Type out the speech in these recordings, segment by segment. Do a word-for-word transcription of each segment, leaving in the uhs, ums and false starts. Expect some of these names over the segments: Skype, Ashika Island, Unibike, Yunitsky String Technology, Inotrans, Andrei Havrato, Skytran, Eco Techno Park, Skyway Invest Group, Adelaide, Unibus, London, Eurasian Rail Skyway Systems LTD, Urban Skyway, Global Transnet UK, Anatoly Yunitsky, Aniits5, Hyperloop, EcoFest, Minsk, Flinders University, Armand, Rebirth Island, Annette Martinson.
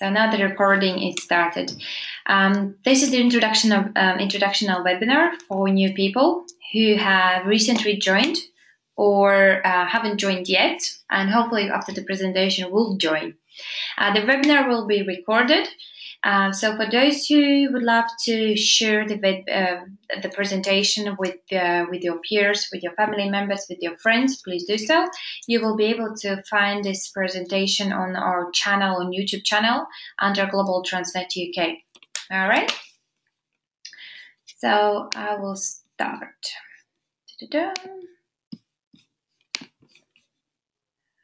another recording is started. Um, this is the introduction of um, introductional webinar for new people who have recently joined or uh, haven't joined yet, and hopefully after the presentation will join. Uh, the webinar will be recorded. Uh, so for those who would love to share the uh, the presentation with uh, with your peers, with your family members, with your friends, please do so. You will be able to find this presentation on our channel, on YouTube channel, under Global Transnet U K. All right. So I will start. Da-da-da.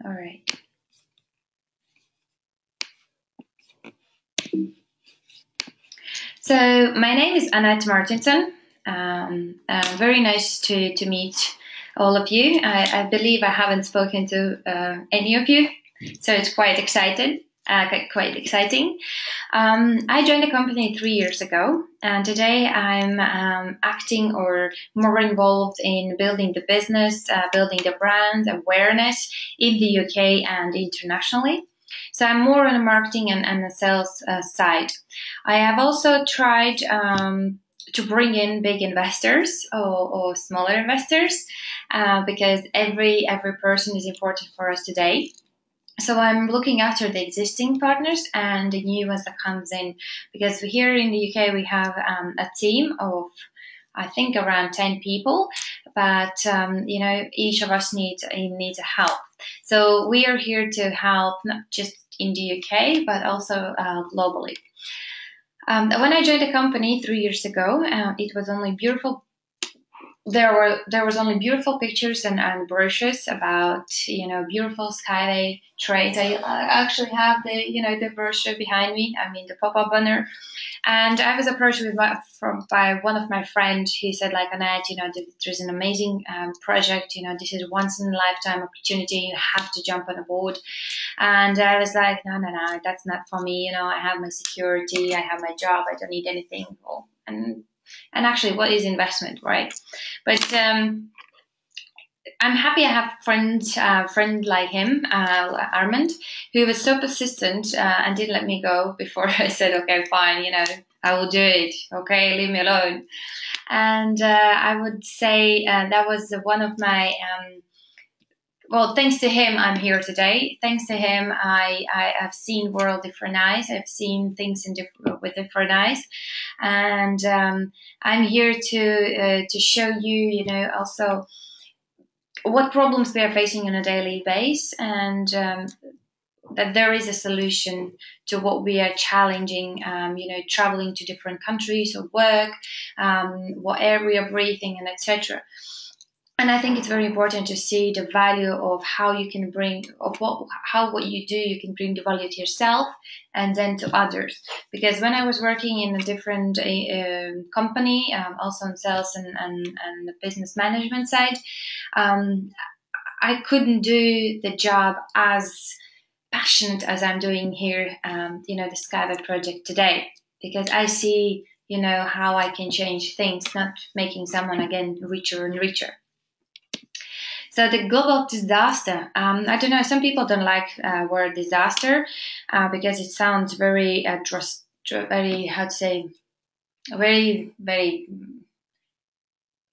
All right. So my name is Annette Martinson. Um, uh, very nice to, to meet all of you. I, I believe I haven't spoken to uh, any of you, so it's quite excited, uh, quite exciting. Um, I joined the company three years ago, and today I'm um, acting or more involved in building the business, uh, building the brand awareness in the U K and internationally. So I'm more on the marketing and, and the sales uh, side. I have also tried um, to bring in big investors or, or smaller investors uh, because every every person is important for us today. So I'm looking after the existing partners and the new ones that comes in, because here in the U K we have um, a team of, I think, around ten people, but um, you know, each of us needs needs help. So we are here to help not just in the U K, but also uh, globally. Um, when I joined the company three years ago, uh, it was only beautiful. There were there was only beautiful pictures and, and brochures about, you know, beautiful Skyway trains. I actually have the, you know, the brochure behind me. I mean the pop-up banner. And I was approached with my, from by one of my friends who said, like, Annette, you know, there's an amazing um, project. You know, this is a once in a lifetime opportunity. You have to jump on a board. And I was like, no, no, no, that's not for me. You know, I have my security. I have my job. I don't need anything. And And actually, what is investment, right? But um, I'm happy I have a friend, uh, friend like him, uh, Armand, who was so persistent uh, and didn't let me go before I said, okay, fine, you know, I will do it. Okay, leave me alone. And uh, I would say uh, that was one of my... Um, Well, thanks to him, I'm here today. Thanks to him, I, I have seen world different eyes. I've seen things in different, with different eyes, and um, I'm here to uh, to show you, you know, also what problems we are facing on a daily basis, and um, that there is a solution to what we are challenging. Um, you know, traveling to different countries or work, um, what area breathing, and et cetera. And I think it's very important to see the value of how you can bring, of what, how what you do, you can bring the value to yourself and then to others. Because when I was working in a different uh, company, um, also on sales and, and, and the business management side, um, I couldn't do the job as passionate as I'm doing here, um, you know, the Skyway project today, because I see, you know, how I can change things, not making someone again richer and richer. So the global disaster, um, I don't know, some people don't like uh, word disaster uh, because it sounds very, uh, trust, very, how to say, very, very,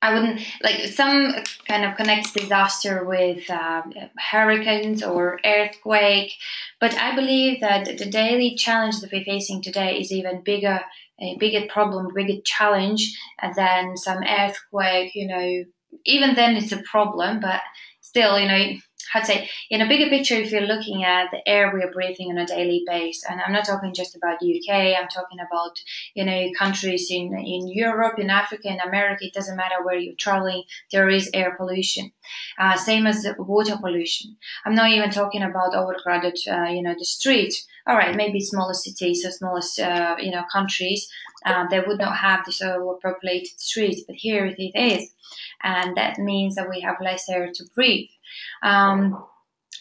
I wouldn't, like, some kind of connects disaster with uh, hurricanes or earthquake, but I believe that the daily challenge that we're facing today is even bigger, a bigger problem, bigger challenge than some earthquake, you know. Even then it's a problem, but still, you know, I'd say in a bigger picture, if you're looking at the air we are breathing on a daily basis, and I'm not talking just about U K, I'm talking about, you know, countries in, in Europe, in Africa, in America, it doesn't matter where you're traveling, there is air pollution. Uh, same as water pollution. I'm not even talking about overcrowded, uh, you know, the street. All right, maybe smaller cities or smaller, uh, you know, countries, uh, they would not have this overpopulated streets, but here it is. And that means that we have less air to breathe. Um,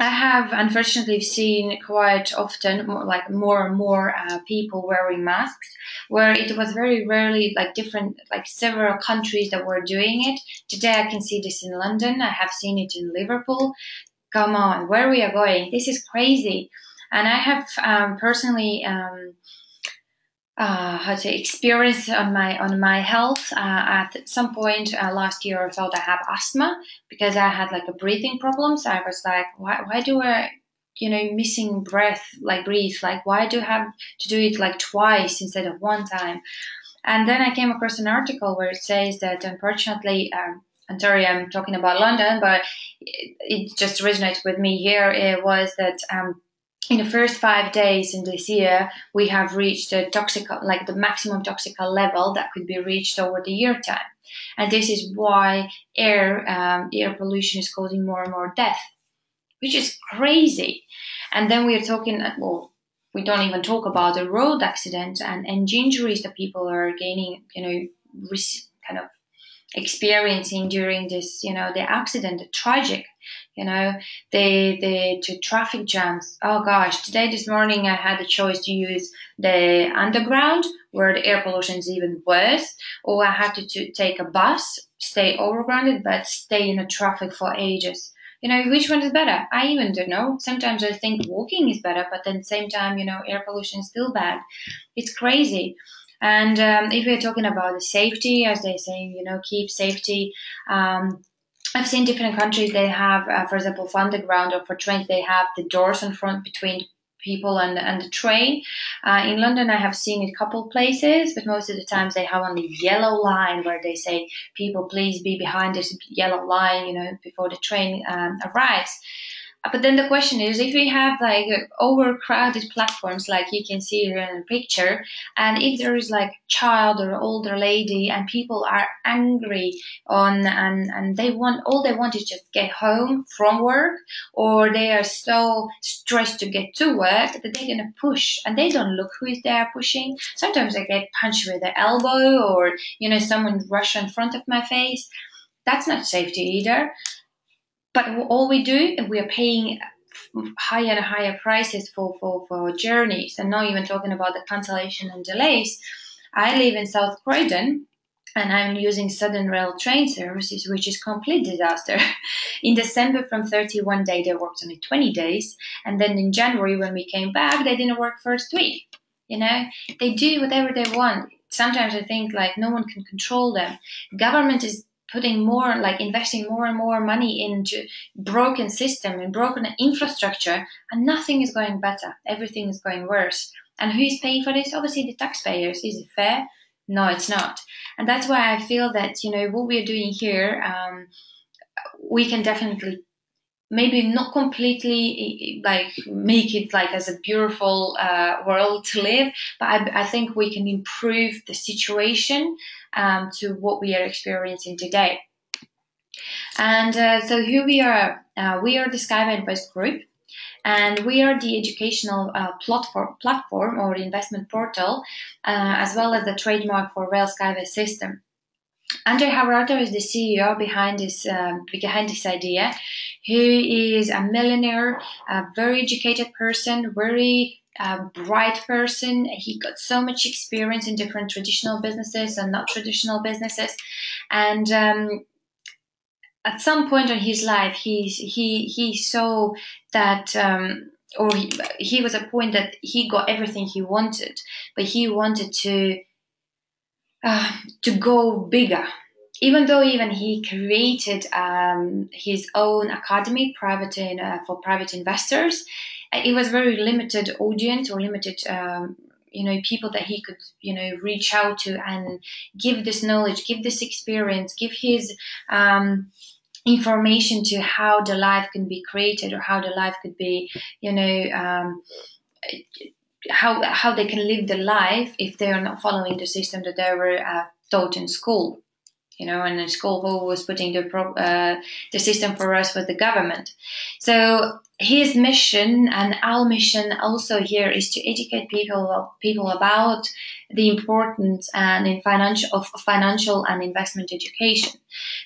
I have unfortunately seen quite often, more, like more and more uh, people wearing masks, where it was very rarely, like different, like several countries that were doing it. Today I can see this in London. I have seen it in Liverpool. Come on, where we are going? This is crazy. And I have um, personally um, uh, had experience on my on my health. Uh, at some point uh, last year, I thought I have asthma because I had like a breathing problem. So I was like, why why do I, you know, missing breath, like breathe, like why do I have to do it like twice instead of one time? And then I came across an article where it says that unfortunately, um, I'm sorry, I'm talking about London, but it, it just resonates with me here. It was that um, in the first five days in this year, we have reached the toxic, like the maximum toxic level that could be reached over the year time. And this is why air, um, air pollution is causing more and more death, which is crazy. And then we are talking, well, we don't even talk about the road accident and, and injuries that people are gaining, you know, kind of experiencing during this, you know, the accident, the tragic, you know, the, the, the traffic jams. Oh gosh, today, this morning, I had the choice to use the underground where the air pollution is even worse, or I had to, to take a bus, stay overgrounded, but stay in the traffic for ages. You know, which one is better? I even don't know. Sometimes I think walking is better, but then at the same time, you know, air pollution is still bad. It's crazy. And um, if we're talking about the safety, as they say, you know, keep safety. Um, I've seen different countries, they have, uh, for example, for underground or for trains, they have the doors in front between people and, and the train. Uh, in London, I have seen it a couple places, but most of the times they have on the yellow line where they say, people, please be behind this yellow line, you know, before the train um, arrives. But then the question is, if we have like overcrowded platforms, like you can see here in the picture, and if there is like child or older lady and people are angry on and, and they want, all they want is just get home from work, or they are so stressed to get to work that they're going to push and they don't look who is there pushing. Sometimes I get punched with the elbow or, you know, someone rush in front of my face. That's not safety either. But all we do, we are paying higher and higher prices for, for, for journeys, and not even talking about the cancellation and delays. I live in South Croydon, and I'm using Southern Rail train services, which is complete disaster. In December, from thirty-one days, they worked only twenty days, and then in January, when we came back, they didn't work first week. You know, they do whatever they want. Sometimes I think like no one can control them. Government is putting more, like investing more and more money into broken system and broken infrastructure, and nothing is going better. Everything is going worse. And who is paying for this? Obviously the taxpayers. Is it fair? No, it's not. And that's why I feel that, you know, what we're doing here, um, we can definitely maybe not completely like make it like as a beautiful uh, world to live, but I, I think we can improve the situation um, to what we are experiencing today. And uh, so here we are, uh, we are the Skyway Invest Group, and we are the educational uh, platform, platform or investment portal, uh, as well as the trademark for Rail Skyway System. Andrei Havrato is the C E O behind this um, behind this idea. He is a millionaire, a very educated person, very uh, bright person. He got so much experience in different traditional businesses and not traditional businesses, and um, at some point in his life, he he he saw that. Um, or he, he was at a point that he got everything he wanted, but he wanted to. Uh, to go bigger, even though even he created um, his own academy private in, uh, for private investors. It was very limited audience or limited um, you know, people that he could, you know, reach out to and give this knowledge, give this experience, give his um, information to how the life can be created, or how the life could be, you know, um, How, how they can live the life if they are not following the system that they were uh, taught in school. You know, and in school who was putting the, pro uh, the system for us with the government. So his mission and our mission also here is to educate people people about the importance and in financial of financial and investment education,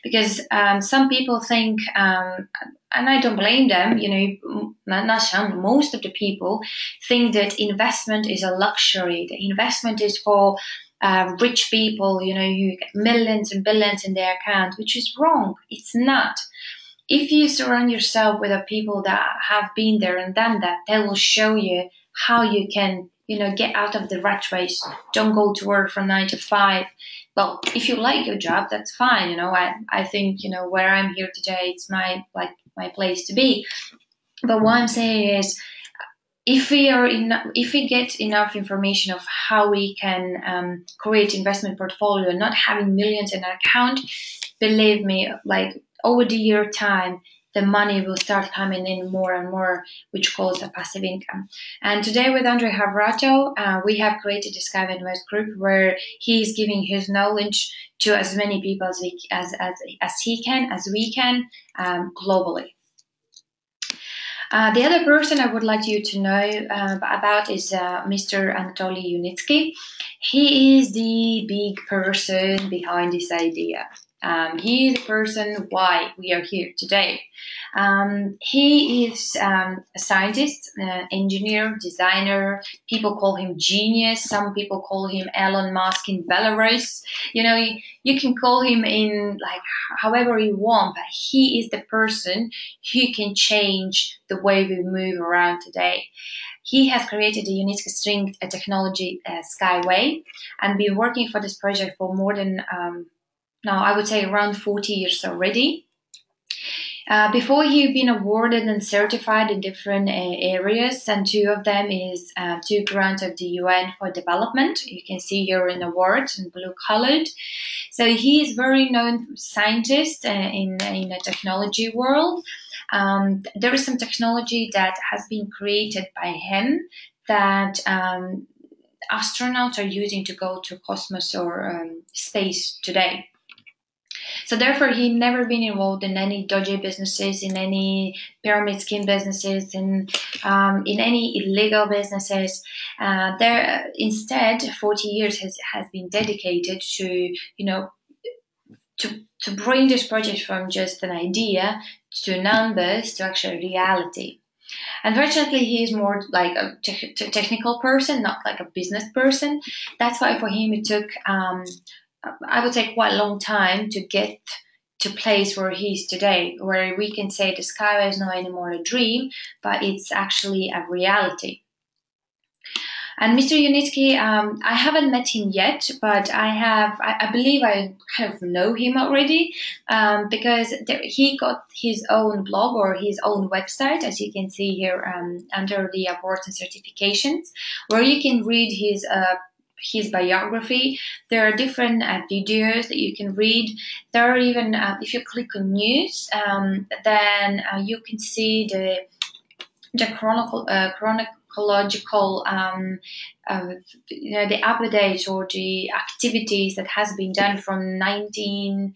because um, some people think, um, and I don't blame them, you know, not some, most of the people think that investment is a luxury. The investment is for Uh, rich people, you know, who get millions and billions in their account, which is wrong. It's not. if you surround yourself with the people that have been there and done that, they will show you how you can, you know, get out of the rat race. Don't go to work from nine to five. Well, if you like your job, that's fine. You know, I, I think, you know, where I'm here today, it's my, like, my place to be. But what I'm saying is, if we are in, if we get enough information of how we can um, create investment portfolio, not having millions in our account, believe me, like over the year time, the money will start coming in more and more, which calls a passive income. And today with Andrei Havrato, uh, we have created a Sky Invest group where he is giving his knowledge to as many people as we, as, as, as he can, as we can, um, globally. Uh, the other person I would like you to know uh, about is uh, Mister Anatoly Yunitsky. He is the big person behind this idea. Um, he is the person why we are here today. Um, he is um, a scientist, uh, engineer, designer. People call him genius. Some people call him Elon Musk in Belarus. You know, you, you can call him in like however you want, but he is the person who can change the way we move around today. He has created the Yunitsky String Technology uh, Skyway and been working for this project for more than um, now I would say around forty years already. Uh, before he'd been awarded and certified in different uh, areas, and two of them is uh, two grants of the U N for development. You can see here in awards in blue colored. So he is very known scientist uh, in, in the technology world. Um, there is some technology that has been created by him that um, astronauts are using to go to cosmos or um, space today. So therefore, he never been involved in any dodgy businesses, in any pyramid scheme businesses, in um, in any illegal businesses. Uh, there, instead, forty years has has been dedicated to, you know, to to bring this project from just an idea to numbers to actual reality. Unfortunately, he is more like a te te technical person, not like a business person. That's why for him it took. Um, I would take quite a long time to get to place where he is today, where we can say the Skyway is not anymore a dream, but it's actually a reality. And Mister Yunitsky, um, I haven't met him yet, but I have, I, I believe I kind of know him already, um, because there, he got his own blog or his own website, as you can see here um, under the awards and certifications, where you can read his uh, his biography. There are different uh, videos that you can read. There are even, uh, if you click on news, um, then uh, you can see the the chronicle, uh, chronological, um, uh, you know, the updates or the activities that has been done from nineteen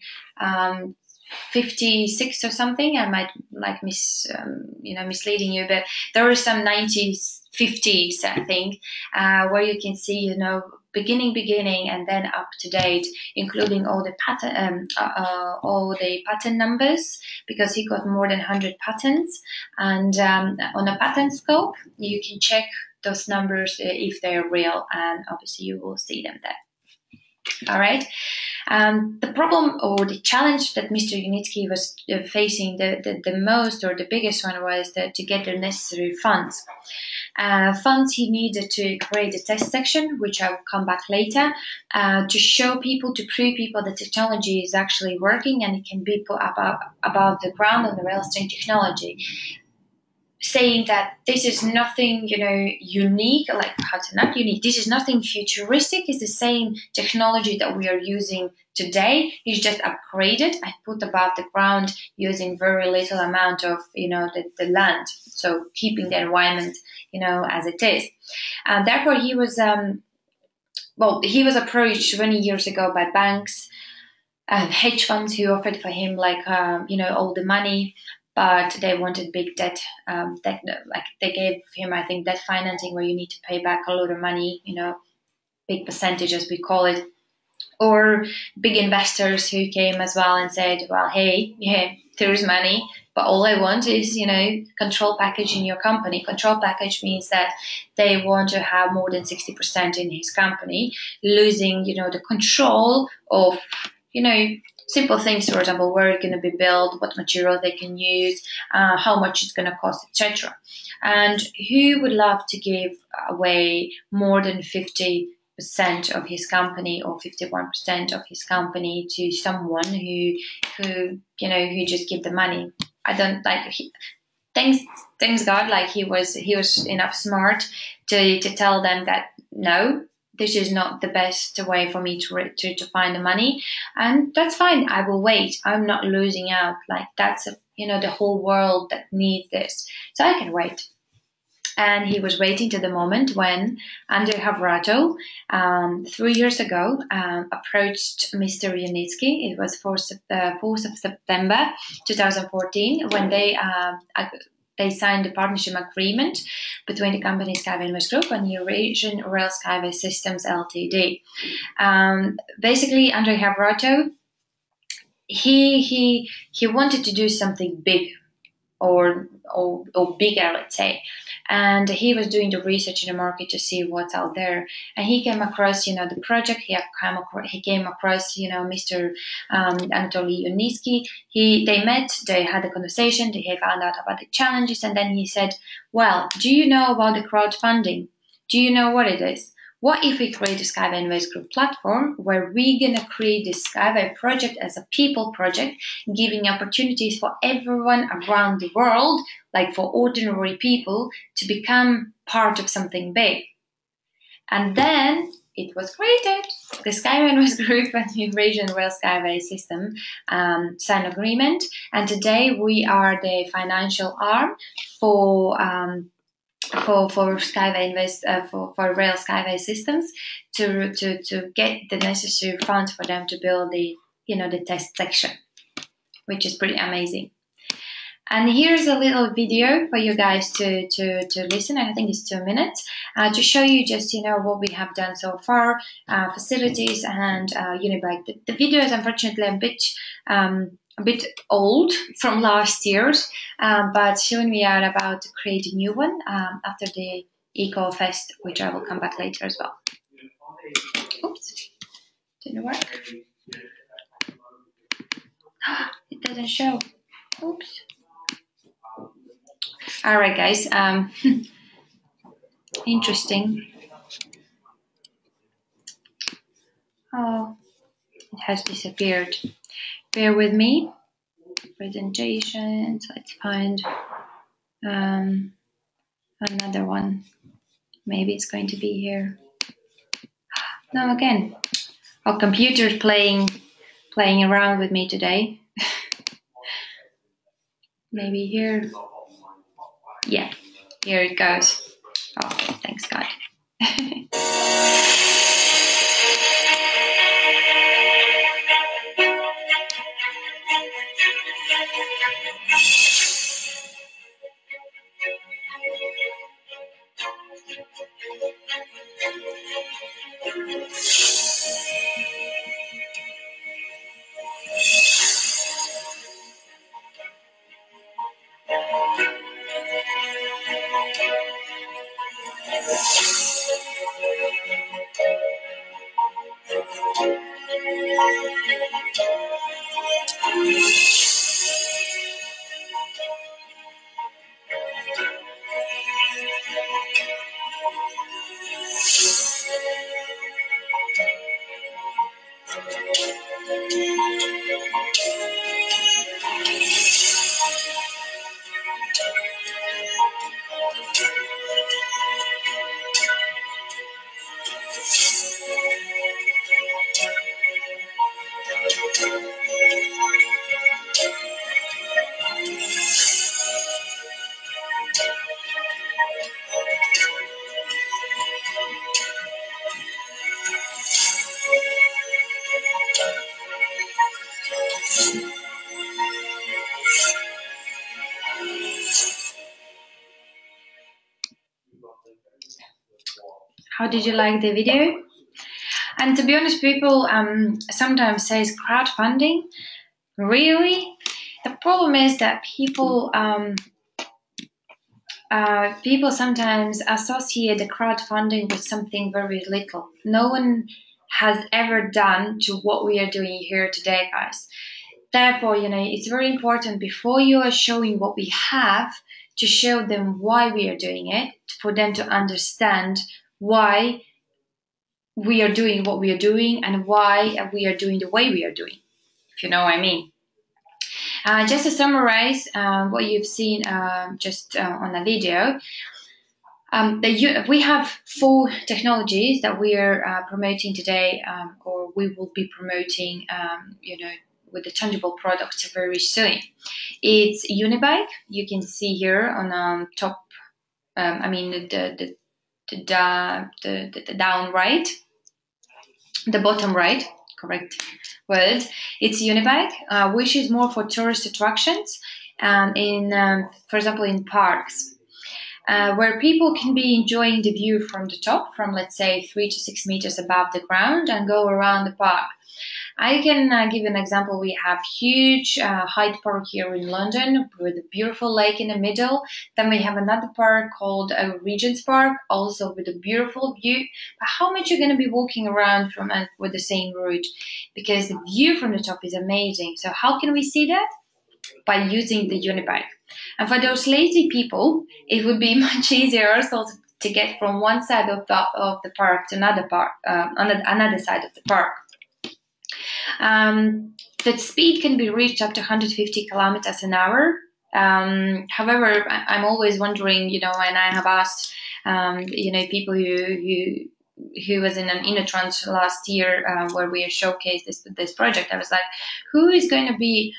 fifty-six or something. I might like mis, um, you know, misleading you, but there are some nineteen fifties, I think, uh, where you can see, you know, beginning, beginning, and then up to date, including all the pattern, um, uh, uh, all the pattern numbers, because he got more than one hundred patents. And um, on a patent scope, you can check those numbers uh, if they're real, and obviously you will see them there. All right. Um, the problem or the challenge that Mister Yunitsky was uh, facing the, the, the most or the biggest one was the, to get the necessary funds. Uh, funds he needed to create a test section, which I will come back later, uh, to show people, to prove people the technology is actually working and it can be put up, up above the ground on the rail string technology. Saying that this is nothing, you know, unique, like how to not unique, this is nothing futuristic, it's the same technology that we are using today, it's just upgraded and put above the ground using very little amount of, you know, the, the land, so keeping the environment, you know, as it is. And therefore he was, um, well, he was approached twenty years ago by banks, um, hedge funds who offered for him like, um, you know, all the money, but they wanted big debt, um, debt, like they gave him, I think, debt financing where you need to pay back a lot of money, you know, big percentage as we call it, or big investors who came as well and said, well, hey, yeah, there is money, but all I want is, you know, control package in your company. Control package means that they want to have more than sixty percent in his company, losing, you know, the control of, you know, simple things, for example, where it's going to be built, what material they can use, uh, how much it's going to cost, et cetera. And who would love to give away more than fifty percent of his company or fifty-one percent of his company to someone who, who you know, who just give the money? I don't like. He, thanks, thanks God, like he was, he was enough smart to to tell them that no, this is not the best way for me to, to, to find the money. And that's fine. I will wait. I'm not losing out. Like that's, a, you know, the whole world that needs this. So I can wait. And he was waiting to the moment when Andrei Havrato, um, three years ago, um, approached Mister Yunitsky. It was fourth of September two thousand fourteen when they uh, they signed a partnership agreement between the company Skyway Invest Group and Eurasian Rail Skyway Systems L T D. Um, basically, Andrei Havrato, he he he wanted to do something big. Or, or or bigger, let's say. And he was doing the research in the market to see what's out there. And he came across, you know, the project. He came across, he came across, you know, Mister Um, Anatoly Yunitsky. He they met. They had a conversation. They found out about the challenges. And then he said, "Well, do you know about the crowdfunding? Do you know what it is? What if we create a Skyway Invest Group platform where we're going to create this Skyway project as a people project, giving opportunities for everyone around the world, like for ordinary people, to become part of something big?" And then it was created. The Skyway Invest Group and the Eurasian Rail Skyway System um, signed an agreement. And today we are the financial arm for... Um, For for Skyway Invest uh, for for Rail Skyway Systems to to to get the necessary funds for them to build the you know the test section, which is pretty amazing. And here's a little video for you guys to to to listen. I think it's two minutes uh, to show you just you know what we have done so far, uh, facilities and uh, Unibike. The, the video is unfortunately a bit. Um, A bit old from last year's, um, but soon we are about to create a new one um, after the EcoFest, which I will come back later as well. Oops, didn't work. It doesn't show. Oops. All right, guys. Um, interesting. Oh, it has disappeared. Bear with me. Presentations. Let's find um, another one. Maybe it's going to be here. No, again. Our computer's playing playing around with me today. Maybe here. Yeah, here it goes. Oh, thanks God. How did you like the video? And to be honest, people um, sometimes say it's crowdfunding. Really? The problem is that people um, uh, people sometimes associate the crowdfunding with something very little. No one has ever done to what we are doing here today, guys. Therefore, you know, it's very important before you are showing what we have to show them why we are doing it, for them to understand why we are doing what we are doing and why we are doing the way we are doing, if you know what I mean. Uh, just to summarize uh, what you've seen uh, just uh, on a video, um, the, we have four technologies that we are uh, promoting today, um, or we will be promoting, um, you know, with the tangible products very soon. It's Unibike, you can see here on um, top, um, I mean the the, the, the, the the down right, the bottom right, correct word. It's Unibike, uh, which is more for tourist attractions, um, in, um, for example, in parks, uh, where people can be enjoying the view from the top, from let's say three to six meters above the ground, and go around the park. I can uh, give an example. We have huge uh, Hyde Park here in London with a beautiful lake in the middle. Then we have another park called uh, Regent's Park, also with a beautiful view. But how much you're going to be walking around from and with the same route? Because the view from the top is amazing. So how can we see that? By using the Unibike. And for those lazy people, it would be much easier also to get from one side of the, of the park to another park, uh, another side of the park. Um, the speed can be reached up to one hundred fifty kilometers an hour. Um, however, I, I'm always wondering, you know, and I have asked, um, you know, people who who who was in an Inotrans last year uh, where we showcased this this project. I was like, who is going to be,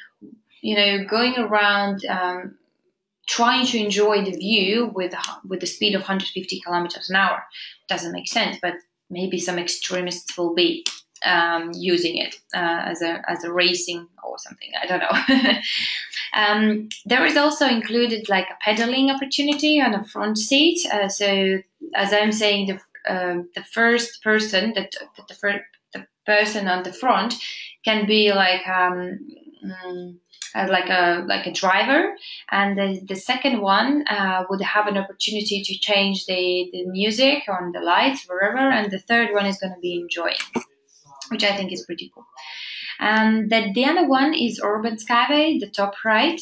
you know, going around um, trying to enjoy the view with with the speed of one hundred fifty kilometers an hour? Doesn't make sense, but maybe some extremists will be. Um, using it uh, as a as a racing or something, I don't know. um, there is also included like a pedaling opportunity on a front seat. Uh, so as I'm saying, the uh, the first person that the first the person on the front can be like um, um like a like a driver, and the, the second one uh, would have an opportunity to change the the music on the lights wherever, and the third one is going to be enjoying. Which I think is pretty cool. And um, the, the other one is Urban Skyway, the top right.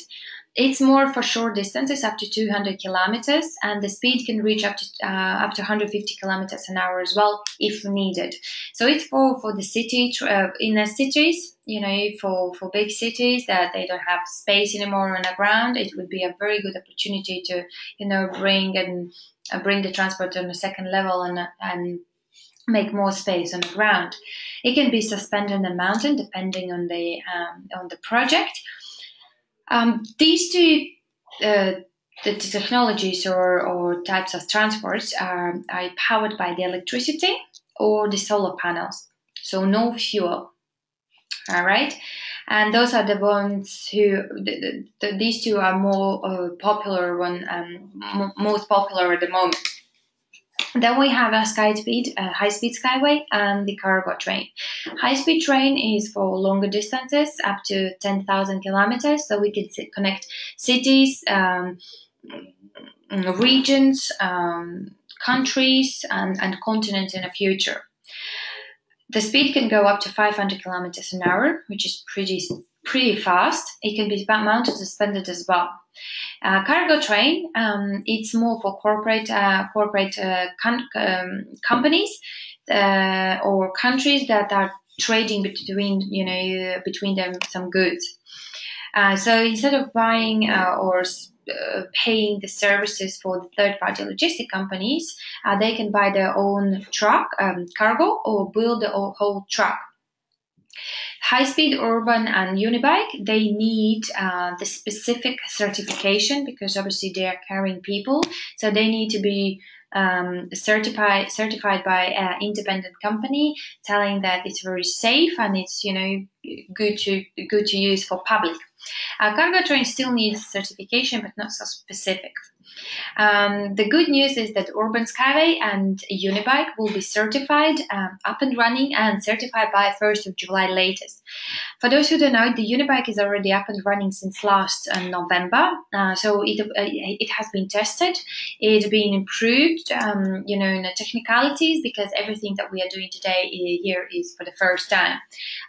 It's more for short distances, up to two hundred kilometers, and the speed can reach up to uh, up to one hundred fifty kilometers an hour as well, if needed. So it's for for the city, uh, inner cities, you know, for for big cities that they don't have space anymore on the ground. It would be a very good opportunity to, you know, bring and uh, bring the transport on a second level and and. Make more space on the ground. It can be suspended on the mountain depending on the um, on the project. Um, these two uh, the technologies or, or types of transports are, are powered by the electricity or the solar panels, so no fuel. All right, and those are the ones who the, the, these two are more uh, popular one um, most popular at the moment. Then we have a sky speed, a high-speed skyway and the cargo train. High-speed train is for longer distances, up to ten thousand kilometers, so we can connect cities, um, regions, um, countries and, and continents in the future. The speed can go up to five hundred kilometers an hour, which is pretty pretty fast. It can be mounted suspended as well. Uh, cargo train, um, it's more for corporate uh, corporate uh, um, companies uh, or countries that are trading between, you know, between them some goods. Uh, so instead of buying uh, or uh, paying the services for the third-party logistic companies, uh, they can buy their own truck, um, cargo, or build the whole truck. High-speed urban and Unibike, they need uh, the specific certification because obviously they are carrying people, so they need to be um, certified certified by an independent company telling that it's very safe and it's, you know, good to good to use for public. Uh, cargo train still needs certification but not so specific. Um, the good news is that Urban Skyway and Unibike will be certified, um, up and running and certified by first of July latest. For those who don't know, the Unibike is already up and running since last uh, November. Uh, so it, uh, it has been tested, it's been improved, um, you know, in the technicalities, because everything that we are doing today here is for the first time.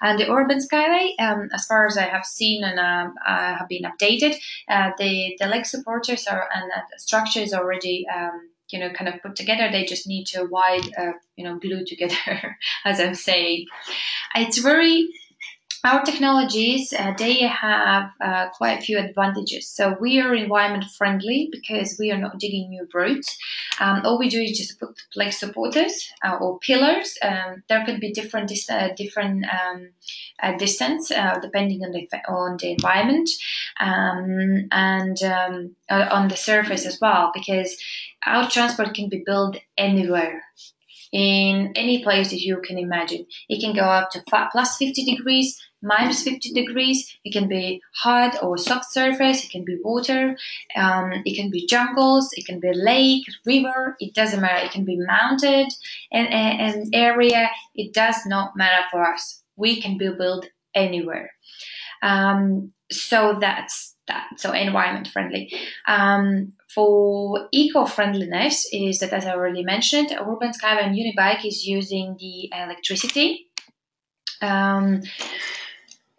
And the Urban Skyway, um, as far as I have seen and um, uh, have been updated, uh, the, the leg supporters are, and uh, structure is already, um, you know, kind of put together. They just need to wide, uh, you know, glue together, as I'm saying. It's very... Our technologies, uh, they have uh, quite a few advantages. So we are environment friendly because we are not digging new roads. Um, all we do is just put like supporters uh, or pillars. Um, there could be different dis uh, different um, uh, distance uh, depending on the on the environment um, and um, on the surface as well, because our transport can be built anywhere. In any place that you can imagine. It can go up to plus fifty degrees, minus fifty degrees. It can be hard or soft surface. It can be water. Um, it can be jungles. It can be lake, river. It doesn't matter. It can be mounted and an area. It does not matter for us. We can be built anywhere. Um, so that's that. So environment friendly. Um, For eco-friendliness is that, as I already mentioned, Urban Skyway and Unibike is using the electricity, um,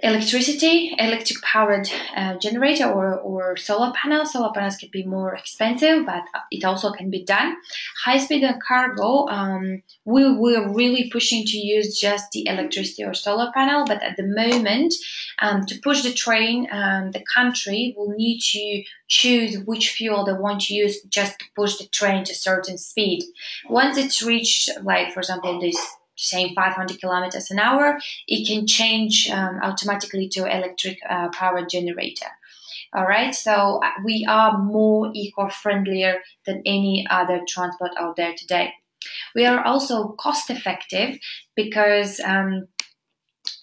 electricity, electric-powered uh, generator or, or solar panels. Solar panels can be more expensive, but it also can be done. High-speed and cargo, um, we were really pushing to use just the electricity or solar panel, but at the moment, um, to push the train, um, the country will need to choose which fuel they want to use just to push the train to a certain speed. Once it's reached, like for example, this same five hundred kilometers an hour, it can change um, automatically to electric uh, power generator. All right, so we are more eco-friendlier than any other transport out there today. We are also cost-effective because um,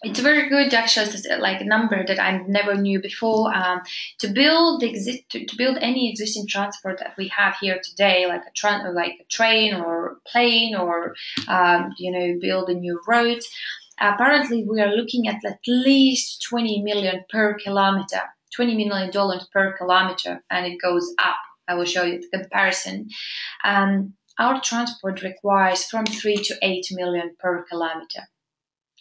it's very good, actually, like a number that I never knew before. Um, to build exist to build any existing transport that we have here today, like a tran or like a train or plane, or um, you know, build a new road. Apparently, we are looking at at least twenty million per kilometer, twenty million dollars per kilometer, and it goes up. I will show you the comparison. Um, our transport requires from three to eight million per kilometer.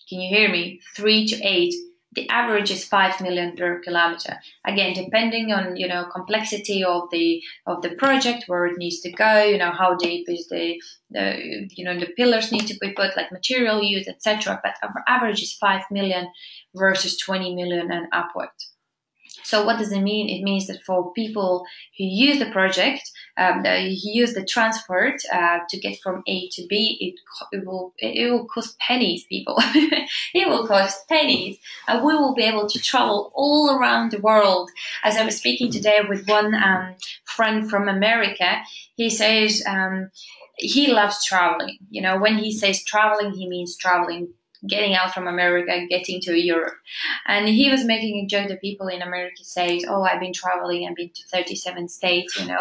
Can you hear me? Three to eight. The average is five million per kilometer. Again, depending on, you know, complexity of the of the project, where it needs to go, you know, how deep is the, the you know, the pillars need to be put, like material use, et cetera. But our average is five million versus twenty million and upward. So what does it mean? It means that for people who use the project, um, who use the transport uh, to get from A to B, it, it will it will cost pennies, people. It will cost pennies, and we will be able to travel all around the world. As I was speaking today with one um, friend from America, he says um, he loves traveling. You know, when he says traveling, he means traveling. Getting out from America, getting to Europe. And he was making a joke that people in America say, oh, I've been traveling, I've been to thirty-seven states, you know,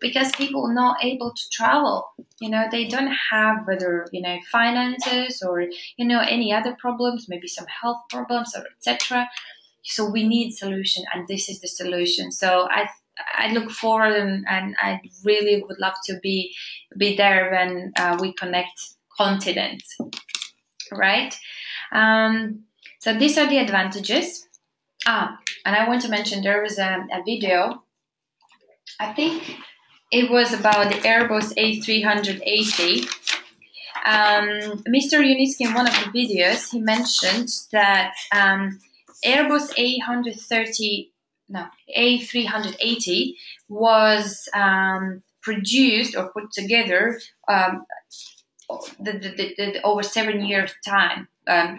because people are not able to travel. You know, they don't have whether, you know, finances or, you know, any other problems, maybe some health problems or et cetera. So we need solution, and this is the solution. So I I look forward, and, and I really would love to be, be there when uh, we connect continents. Right, um, so these are the advantages. Ah, and I want to mention there was a, a video, I think it was about the Airbus A three eighty. um, Mister Yunitsky, in one of the videos, he mentioned that um, Airbus A one thirty no A three eighty was um, produced or put together um, The, the, the, the over seven years time. Um,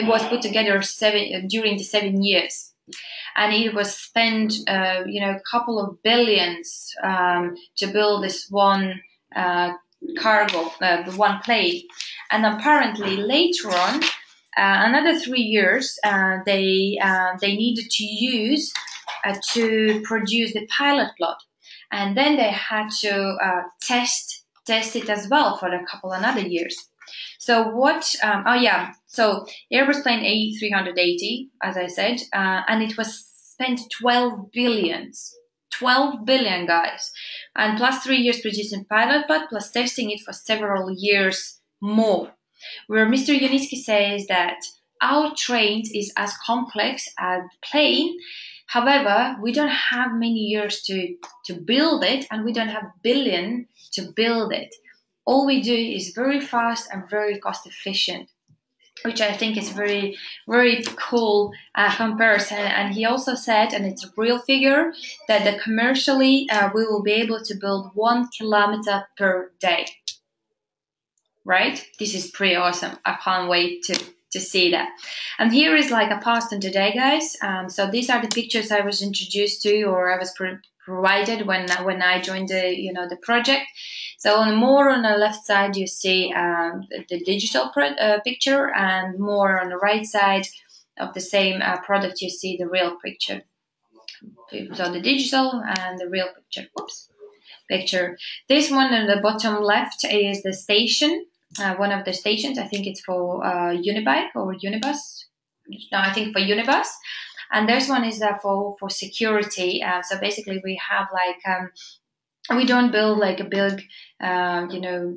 it was put together seven uh, during the seven years, and it was spent uh, you know, a couple of billions um, to build this one uh, cargo, uh, the one plane. And apparently later on, uh, another three years uh, they uh, they needed to use uh, to produce the pilot lot. And then they had to uh, test test it as well for a couple another years. So what, um, oh yeah, so Airbus plane A three eighty, as I said, uh, and it was spent twelve billion, twelve billion, guys, and plus three years producing pilot part, plus testing it for several years more, where Mister Yunitsky says that our train is as complex as the plane. However, we don't have many years to, to build it, and we don't have billion to build it. All we do is very fast and very cost efficient, which I think is very, very cool uh, comparison. And he also said, and it's a real figure, that the commercially uh, we will be able to build one kilometer per day. Right? This is pretty awesome. I can't wait to, to see that. And here is like a past and today, guys. Um, so these are the pictures I was introduced to, or I was pre provided when when I joined the you know the project. So on more on the left side you see um, the, the digital pro uh, picture, and more on the right side of the same uh, product you see the real picture. So the digital and the real picture. Oops, picture. This one on the bottom left is the station. Uh, one of the stations. I think it's for uh, Unibike or Unibus. No, I think for Unibus. And this one is uh, for, for security. Uh, so basically we have like, um, we don't build like a big, uh, you know,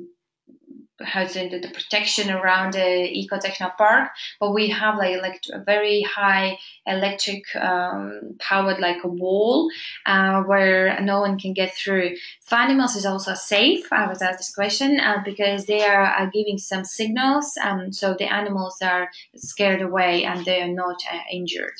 how's it, the protection around the Eco Techno Park, but we have like, like a very high electric um, powered like a wall uh, where no one can get through. For animals is also safe. I was asked this question uh, because they are, are giving some signals, um, so the animals are scared away and they are not uh, injured.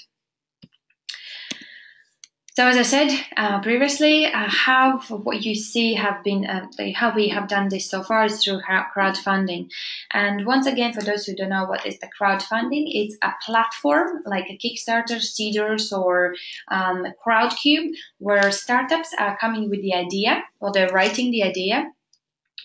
So as I said uh, previously, uh, how what you see have been uh, how we have done this so far is through crowdfunding. And once again, for those who don't know what is the crowdfunding, it's a platform like a Kickstarter, Seeders, or um, Crowdcube, where startups are coming with the idea, or they're writing the idea,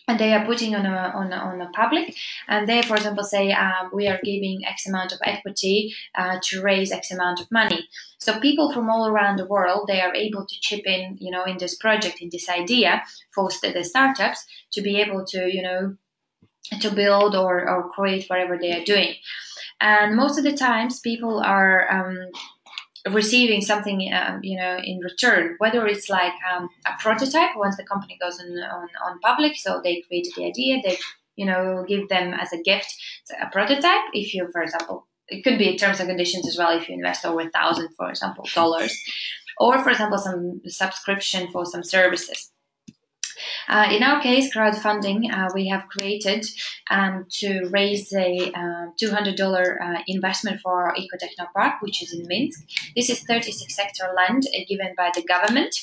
and they are putting on a, on a, on a public, and they, for example, say uh, we are giving X amount of equity uh, to raise X amount of money. So people from all around the world, they are able to chip in, you know, in this project, in this idea, for the startups to be able to, you know, to build or, or create whatever they are doing. And most of the times people are um, receiving something, um, you know, in return, whether it's like um, a prototype once the company goes on, on, on public, so they created the idea, they, you know, give them as a gift a prototype. If you, for example, it could be terms and conditions as well if you invest over a thousand, for example, dollars, or, for example, some subscription for some services. Uh, in our case, crowdfunding, uh, we have created um, to raise a uh, two hundred dollar uh, investment for our Eco Techno Park, which is in Minsk. This is thirty-six hectare land uh, given by the government,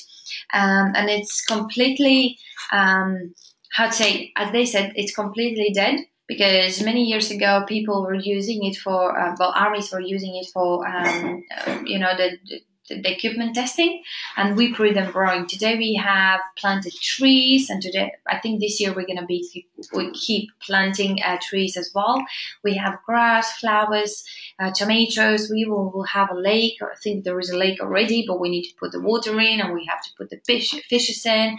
um, and it's completely, um, how to say, as they said, it's completely dead, because many years ago people were using it for, uh, well, armies were using it for, um, uh, you know, the, the the equipment testing, and we prove them wrong. Today we have planted trees, and today I think this year we're gonna be we keep planting uh, trees as well. We have grass, flowers, uh, tomatoes. We will, will have a lake. I think there is a lake already, but we need to put the water in, and we have to put the fish fishes in,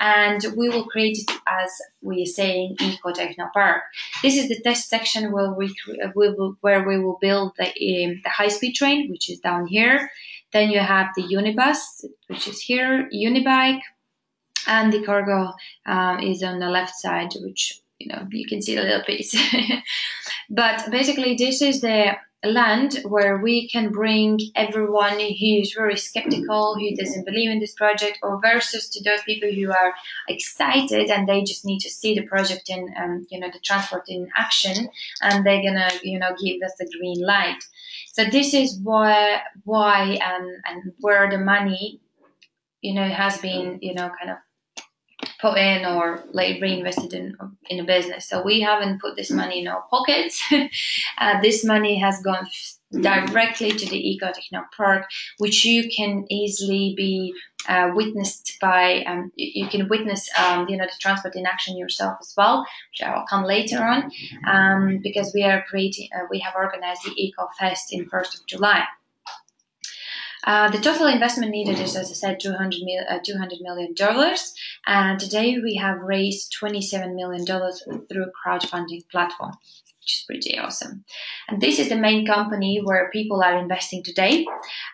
and we will create it as we are saying Eco Techno Park. This is the test section where we, we will, where we will build the, um, the high speed train, which is down here. Then you have the Unibus, which is here, Unibike, and the cargo um, is on the left side, which, you know, you can see a little piece. But basically, this is the land where we can bring everyone who is very skeptical, who doesn't believe in this project, or versus to those people who are excited and they just need to see the project in, um, you know, the transport in action, and they're gonna, you know, give us the green light. So this is why, why, um, and where the money, you know, has been, you know, kind of put in or like reinvested in in a business. So we haven't put this money in our pockets. Uh, this money has gone directly to the Eco Techno Park, which you can easily be uh, witnessed by. Um, you can witness, um, you know, the transport in action yourself as well, which I'll come later on, um, because we are creating. Uh, we have organized the EcoFest in first of July. Uh, the total investment needed is, as I said, two hundred million dollars, and today we have raised twenty-seven million dollars through crowdfunding platform, which is pretty awesome. And this is the main company where people are investing today.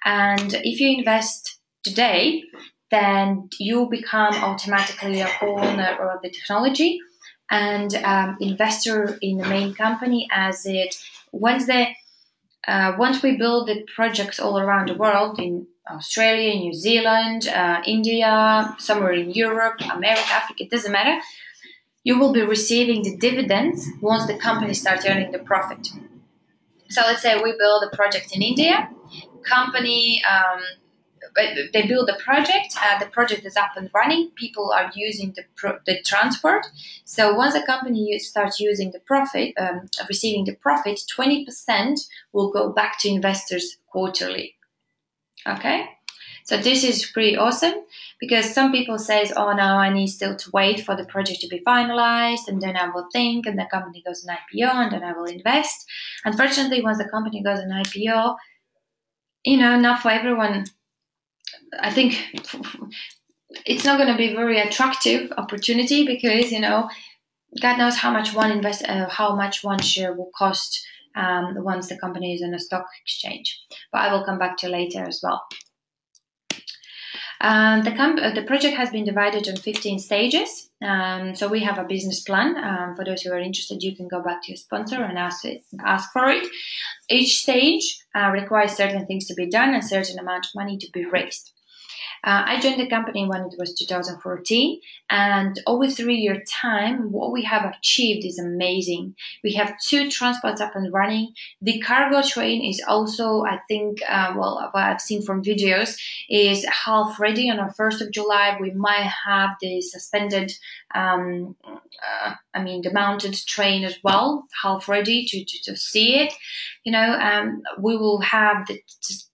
And if you invest today, then you become automatically an owner of the technology and um, investor in the main company, as it once the uh, once we build the projects all around the world, in Australia, New Zealand, uh, India, somewhere in Europe, America, Africa, it doesn't matter. You will be receiving the dividends once the company starts earning the profit. So let's say we build a project in India, company. Um, But they build a project, uh, the project is up and running, people are using the, pro the transport. So once a company starts using the profit, um, receiving the profit, twenty percent will go back to investors quarterly. Okay? So this is pretty awesome, because some people say, oh no, I need still to wait for the project to be finalized, and then I will think, and the company goes on I P O, and then I will invest. Unfortunately, once the company goes on I P O, you know, not for everyone. I think it's not going to be a very attractive opportunity, because, you know, God knows how much one invest, uh, how much one share will cost um, once the company is on a stock exchange. But I will come back to later as well. Um, the, comp uh, the project has been divided on fifteen stages. Um, so we have a business plan. Um, for those who are interested, you can go back to your sponsor and ask, it, ask for it. Each stage uh, requires certain things to be done and certain amount of money to be raised. Uh, I joined the company when it was two thousand fourteen, and over three-year time, what we have achieved is amazing. We have two transports up and running. The cargo train is also, I think, uh, well, what I've seen from videos, is half ready. On the first of July, we might have the suspended, um, uh, I mean, the mounted train as well, half ready to, to, to see it. You know, um, we will have the,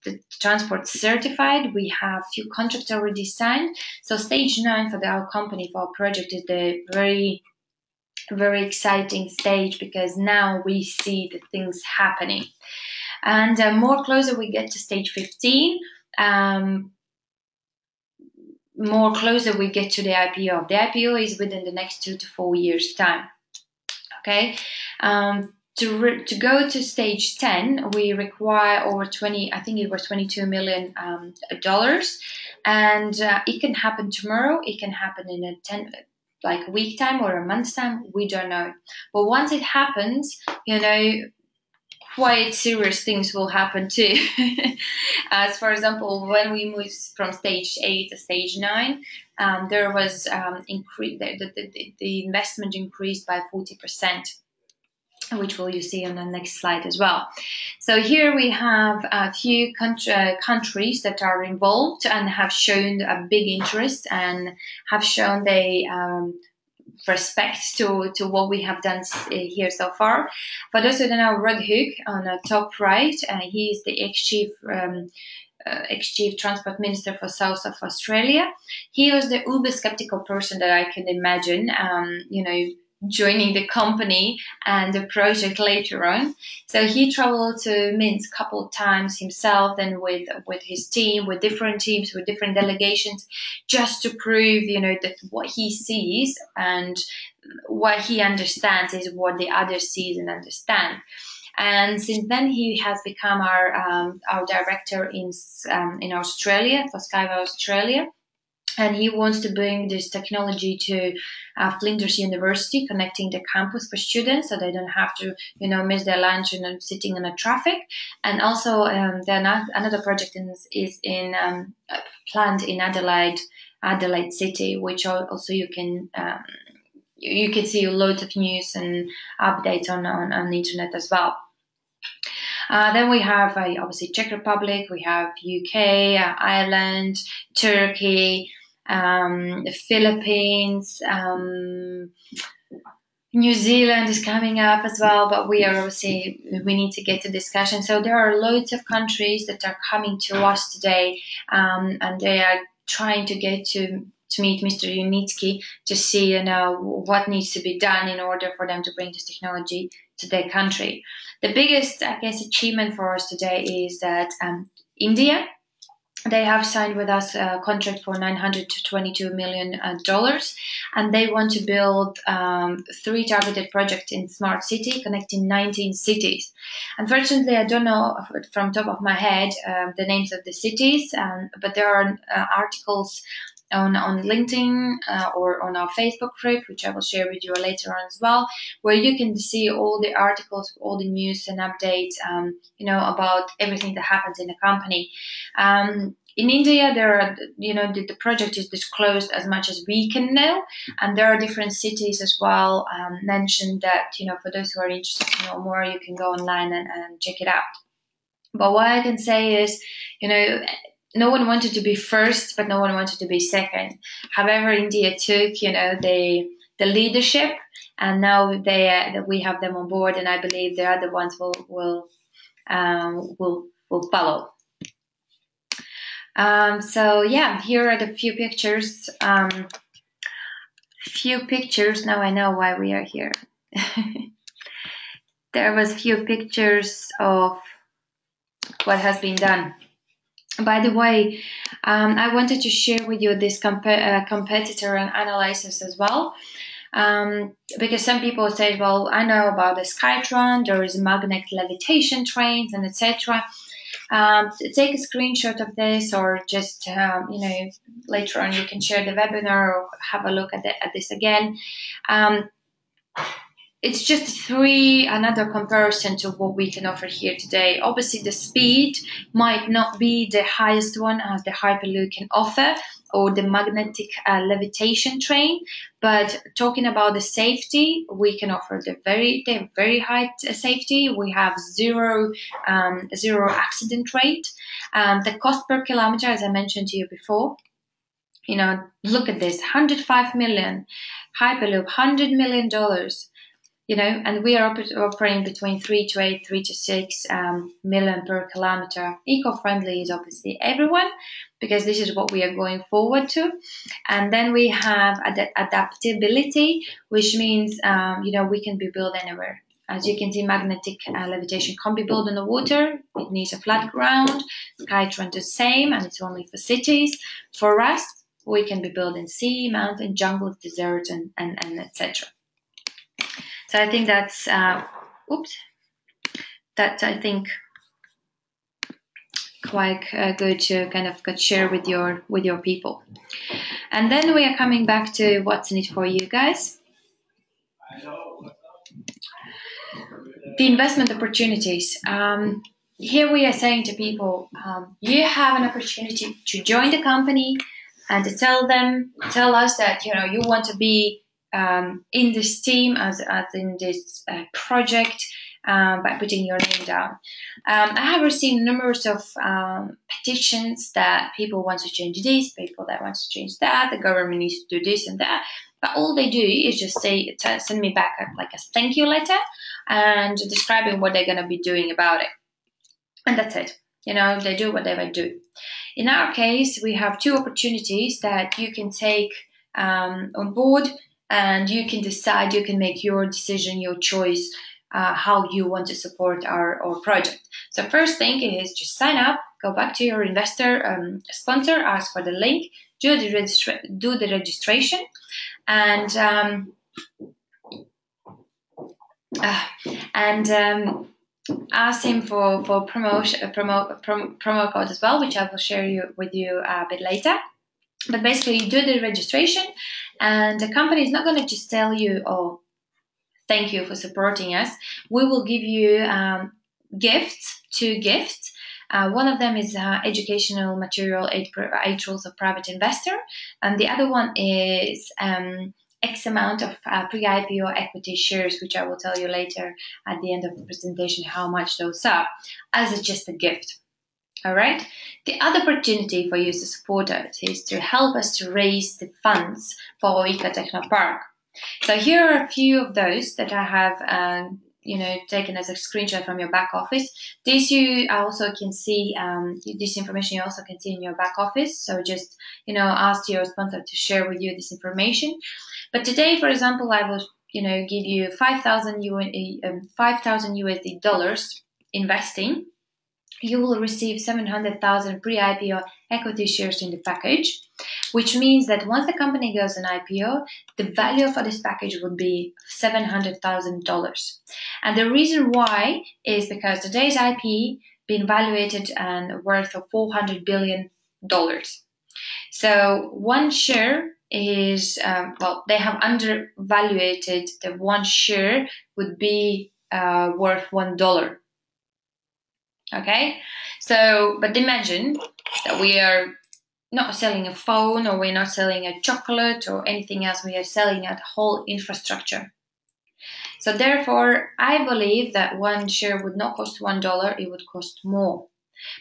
the transport certified. We have few contracts already signed. So stage nine for the, our company, for our project, is the very, very exciting stage, because now we see the things happening. And uh, more closer we get to stage fifteen, um, more closer we get to the I P O. The I P O is within the next two to four years' time. Okay. Um, To, re to go to stage ten, we require over twenty, I think it was twenty-two million dollars, um, dollars. And uh, it can happen tomorrow, it can happen in a ten, like week time or a month's time, we don't know. But once it happens, you know, quite serious things will happen too. As for example, when we moved from stage eight to stage nine, um, there was um, increase, the, the, the, the investment increased by forty percent. Which will you see on the next slide as well. So here we have a few country, uh, countries that are involved and have shown a big interest and have shown they um, respect to, to what we have done here so far. For those who don't know, Rod Hook on the top right, uh, he is the ex-chief um, Uh, ex-chief transport minister for South of Australia. He was the uber skeptical person that I can imagine, um, you know, joining the company and the project later on. So he traveled to Minsk a couple of times himself, then with with his team, with different teams, with different delegations, just to prove, you know, that what he sees and what he understands is what the others see and understand. And since then, he has become our um, our director in um, in Australia, for Skyway Australia, and he wants to bring this technology to uh, Flinders University, connecting the campus for students, so they don't have to, you know, miss their lunch and sitting in a traffic. And also, um, then another project is, is in um, planned in Adelaide, Adelaide City, which also you can. Um, You can see loads of news and updates on, on, on the internet as well. Uh, then we have uh, obviously Czech Republic, we have U K, uh, Ireland, Turkey, um, the Philippines, um, New Zealand is coming up as well, but we are obviously, we need to get to discussion. So there are loads of countries that are coming to us today, um, and they are trying to get to to meet Mister Yunitsky to see, you know, what needs to be done in order for them to bring this technology to their country. The biggest, I guess, achievement for us today is that um, India They have signed with us a contract for nine hundred twenty-two million dollars, and they want to build um, three targeted projects in Smart City, connecting nineteen cities. Unfortunately, I don't know from top of my head uh, the names of the cities, um, but there are uh, articles on, on LinkedIn uh, or on our Facebook group, which I will share with you later on as well, where you can see all the articles, all the news and updates, um, you know, about everything that happens in the company. Um, in India, there are, you know, the, the project is disclosed as much as we can know, and there are different cities as well um, mentioned that, you know, for those who are interested to know more, you can go online and, and check it out. But what I can say is, you know, no one wanted to be first, but no one wanted to be second. However, India took, you know, the the leadership, and now they uh, we have them on board, and I believe the other ones will will um, will will follow. Um, so yeah, here are the few pictures. Um, few pictures. Now I know why we are here. There was few pictures of what has been done. By the way, um, I wanted to share with you this comp uh, competitor and analysis as well, um, because some people say, well, I know about the Skytran, there is magnet levitation trains and et cetera. Um, take a screenshot of this, or just, um, you know, later on you can share the webinar or have a look at, the, at this again. Um, It's just three, another comparison to what we can offer here today. Obviously, the speed might not be the highest one as the Hyperloop can offer, or the magnetic uh, levitation train, but talking about the safety, we can offer the very, the very high safety. We have zero, um, zero accident rate. Um, the cost per kilometer, as I mentioned to you before, you know, look at this, one hundred five million, Hyperloop, one hundred million dollars. You know, and we are operating between three to eight, three to six um, million per kilometer. Eco-friendly is obviously everyone, because this is what we are going forward to. And then we have ad adaptability, which means, um, you know, we can be built anywhere. As you can see, magnetic uh, levitation can't be built on the water. It needs a flat ground. Skytran the same, and it's only for cities. For us, we can be built in sea, mountain, jungle, deserts, and, and, and et cetera. So I think that's, uh, oops, that's, I think, quite uh, good to kind of share with your, with your people. And then we are coming back to what's in it for you guys. The investment opportunities. Um, here we are saying to people, um, you have an opportunity to join the company and to tell them, tell us that, you know, you want to be Um, in this team, as, as in this uh, project, um, by putting your name down. Um, I have received numerous of um, petitions that people want to change this, people that want to change that, the government needs to do this and that, but all they do is just say, send me back a, like a thank you letter and describing what they're going to be doing about it. And that's it. You know, they do whatever they do. In our case, we have two opportunities that you can take um, on board, and you can decide, you can make your decision, your choice, uh, how you want to support our, our project. So first thing is just sign up, go back to your investor, um, sponsor, ask for the link, do the, registra do the registration, and, um, uh, and um, ask him for, for promotion, promo, promo, promo code as well, which I will share you, with you a bit later. But basically, you do the registration, and the company is not going to just tell you, oh, thank you for supporting us. We will give you um, gifts, two gifts. Uh, one of them is uh, educational material, eight, eight rules of private investor. And the other one is um, X amount of uh, pre-I P O equity shares, which I will tell you later at the end of the presentation how much those are, as just a gift. All right. The other opportunity for you to support us is to help us to raise the funds for Eco Techno Park. So here are a few of those that I have, um, you know, taken as a screenshot from your back office. This you also can see, um, this information you also can see in your back office. So just, you know, ask your sponsor to share with you this information. But today, for example, I will, you know, give you five thousand U S D dollars investing. You will receive seven hundred thousand pre-I P O equity shares in the package, which means that once the company goes on I P O, the value for this package would be seven hundred thousand dollars. And the reason why is because today's I P been valuated and worth of four hundred billion dollars. So one share is, um, well, they have undervaluated that one share would be uh, worth one dollar. Okay, so, but imagine that we are not selling a phone, or we're not selling a chocolate or anything else, we are selling a whole infrastructure. So therefore, I believe that one share would not cost one dollar, it would cost more.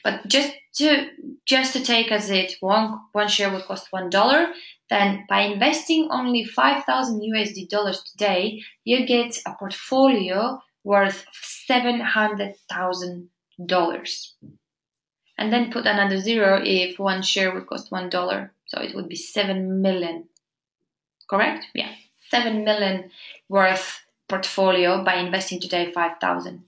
But just to just to take as it one one share would cost one dollar, then by investing only five thousand U S D dollars today, you get a portfolio worth seven hundred thousand dollars. And then put another zero if one share would cost one dollar. So it would be seven million. Correct? Yeah. Seven million worth portfolio by investing today five thousand.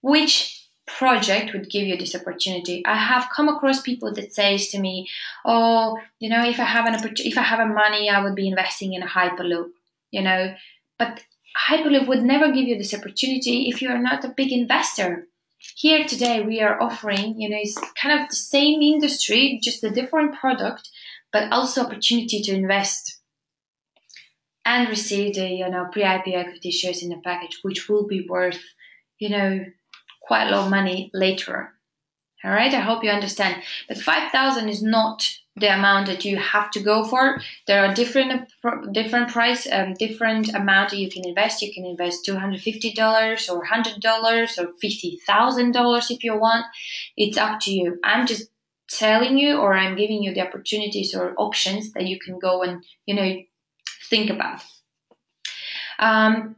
Which project would give you this opportunity? I have come across people that says to me, oh, you know, if I have an opportunity, if I have a money, I would be investing in a Hyperloop, you know, but Hyperloop would never give you this opportunity if you are not a big investor. Here today we are offering, you know, it's kind of the same industry, just a different product, but also opportunity to invest and receive the, you know, pre-I P O equity shares in the package, which will be worth, you know, quite a lot of money later. All right, I hope you understand. But five thousand is not the amount that you have to go for. There are different different price, um, different amount that you can invest. You can invest two hundred fifty dollars or one hundred dollars or fifty thousand dollars if you want. It's up to you. I'm just telling you, or I'm giving you the opportunities or options that you can go and, you know, think about. Um,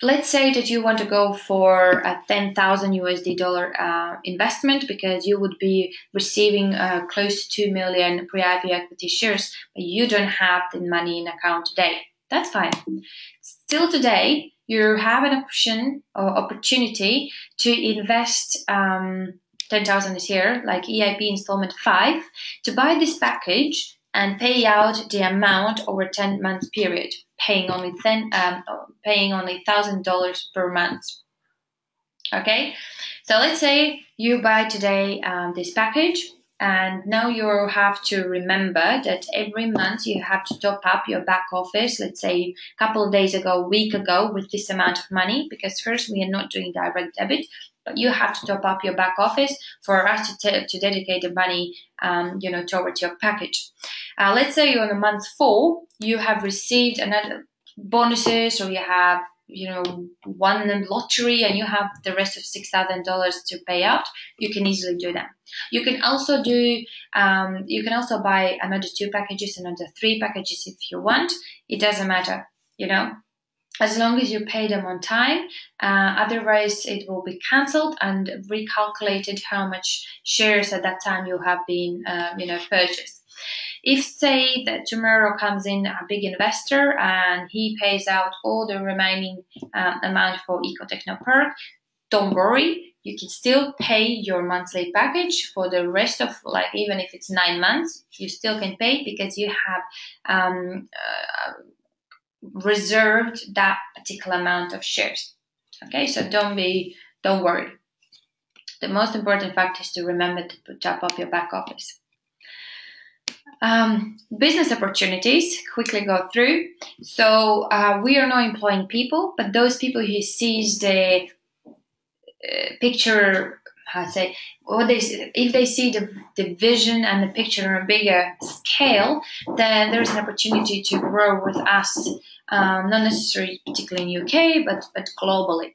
let's say that you want to go for a ten thousand U S D dollar uh, investment, because you would be receiving uh, close to two million pre-I P O equity shares, but you don't have the money in account today. That's fine. Still today, you have an option or opportunity to invest um, ten thousand is here, like E I P installment five, to buy this package and pay out the amount over a ten month period, paying only ten, um, paying only one thousand dollars per month. Okay, so let's say you buy today um, this package, and now you have to remember that every month you have to top up your back office, let's say a couple of days ago, a week ago, with this amount of money, because first we are not doing direct debit, but you have to top up your back office for us to, to dedicate the money, um, you know, towards your package. Uh, let's say you're on month four, you have received another bonuses, or you have, you know, won the lottery, and you have the rest of six thousand dollars to pay out. You can easily do that. You can also do, um, you can also buy another two packages, another three packages if you want. It doesn't matter, you know, as long as you pay them on time, uh, otherwise it will be cancelled and recalculated how much shares at that time you have been, uh, you know, purchased. If, say, that tomorrow comes in a big investor and he pays out all the remaining uh, amount for Eco Techno Park, don't worry, you can still pay your monthly package for the rest of, like, even if it's nine months, you still can pay, because you have Um, uh, reserved that particular amount of shares. Okay, so don't be, don't worry. The most important fact is to remember to top up your back office. Um, business opportunities, quickly go through. So uh, we are not employing people, but those people who sees the uh, picture, I'd say, or they, if they see the, the vision and the picture on a bigger scale, then there is an opportunity to grow with us, um, not necessarily particularly in U K, but, but globally.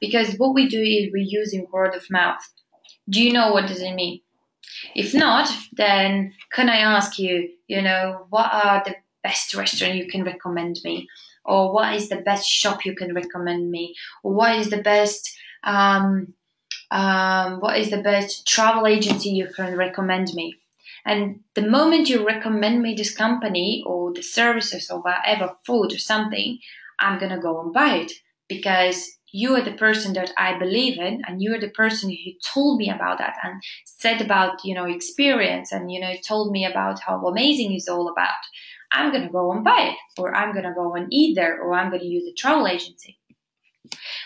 Because what we do is we're using word of mouth. Do you know what does it mean? If not, then can I ask you, you know, what are the best restaurant you can recommend me? Or what is the best shop you can recommend me? Or what is the best... Um, Um, what is the best travel agency you can recommend me? And the moment you recommend me this company or the services or whatever, food or something, I'm gonna go and buy it. because you are the person that I believe in, and you are the person who told me about that and said about, you know, experience, and, you know, told me about how amazing it's all about. I'm going to go and buy it, or I'm going to go and eat there, or I'm going to use a travel agency.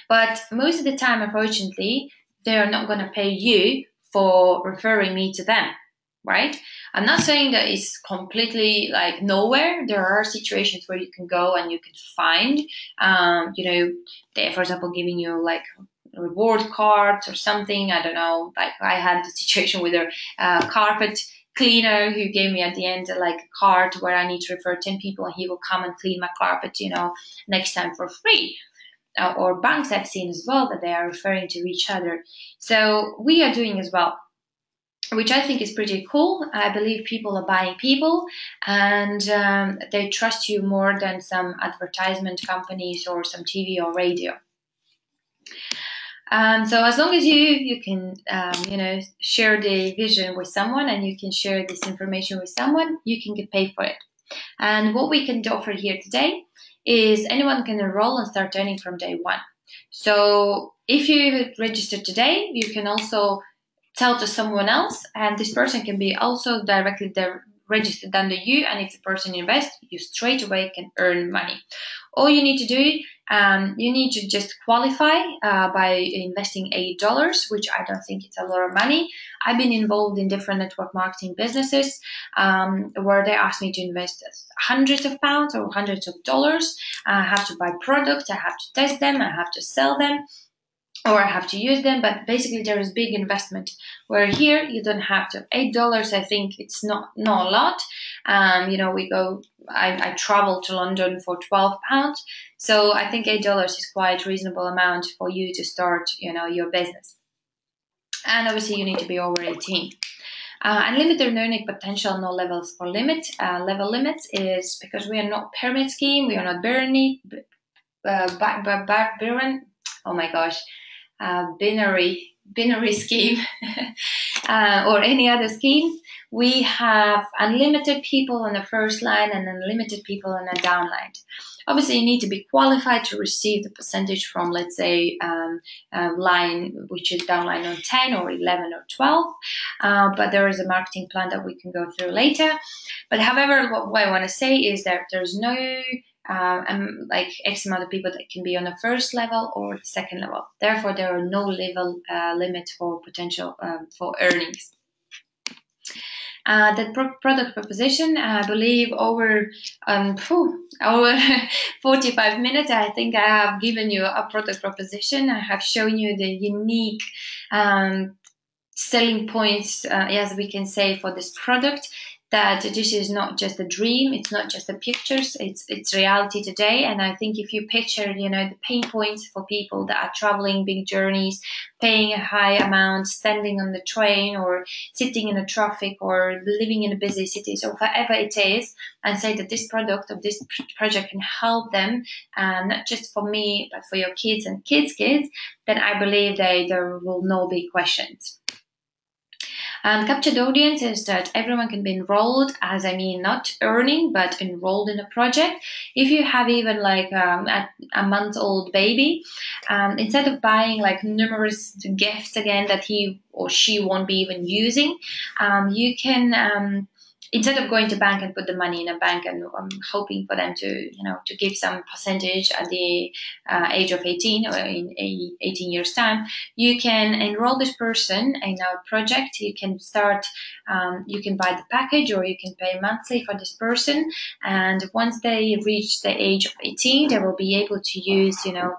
But most of the time, unfortunately, they are not going to pay you for referring me to them, right? I'm not saying that it's completely like nowhere. There are situations where you can go and you can find, um, you know, they, for example, giving you like reward cards or something. I don't know. Like I had the situation with a uh, carpet cleaner who gave me at the end like a card where I need to refer ten people and he will come and clean my carpet, you know, next time for free. Uh, or banks I've seen as well that they are referring to each other. So we are doing as well, which I think is pretty cool. I believe people are buying people, and um, they trust you more than some advertisement companies or some T V or radio. Um, so as long as you you can um, you know, share the vision with someone, and you can share this information with someone, you can get paid for it. And what we can offer here today is anyone can enroll and start earning from day one. So if you register today, you can also tell to someone else, and this person can be also directly registered under you, and if the person invests, you straight away can earn money. All you need to do, um, you need to just qualify uh, by investing eight dollars, which I don't think it's a lot of money. I've been involved in different network marketing businesses um, where they asked me to invest hundreds of pounds or hundreds of dollars. I have to buy products, I have to test them, I have to sell them, or I have to use them, but basically there is big investment, where here you don't have to. Eight dollars, I think it's not not a lot. Um, you know, we go, I, I travel to London for twelve pounds, so I think eight dollars is quite a reasonable amount for you to start, you know, your business. And obviously you need to be over eighteen. Uh, unlimited earning potential, no levels for limit. Uh, level limits is because we are not pyramid scheme, we are not Bernie, uh, by, by, by, Byron, oh my gosh. Uh, binary binary scheme uh, or any other scheme. We have unlimited people on the first line and unlimited people on the downline. Obviously you need to be qualified to receive the percentage from, let's say, um, uh, line which is downline on ten or eleven or twelve, uh, but there is a marketing plan that we can go through later. But however, what, what I want to say is that there's no Uh, and like X amount of people that can be on the first level or the second level. Therefore, there are no level uh, limits for potential um, for earnings. Uh, the pro product proposition, I believe, over um, phew, over forty-five minutes, I think I have given you a product proposition. I have shown you the unique um, selling points, uh, as we can say, for this product. That this is not just a dream, it's not just the pictures, it's it's reality today. And I think if you picture, you know, the pain points for people that are traveling big journeys, paying a high amount, standing on the train or sitting in the traffic or living in a busy city, so whatever it is, and say that this product or this project can help them, uh, not just for me, but for your kids and kids' kids, then I believe they, there will no big questions. Um, captured audience is that everyone can be enrolled, as I mean not earning but enrolled in a project. If you have even like um, a, a month old baby, um, instead of buying like numerous gifts again that he or she won't be even using, um, you can um, instead of going to bank and put the money in a bank and um, hoping for them to, you know, to give some percentage at the uh, age of eighteen or in eighteen years time, you can enroll this person in our project. You can start, um, you can buy the package or you can pay monthly for this person. And once they reach the age of eighteen, they will be able to use, you know,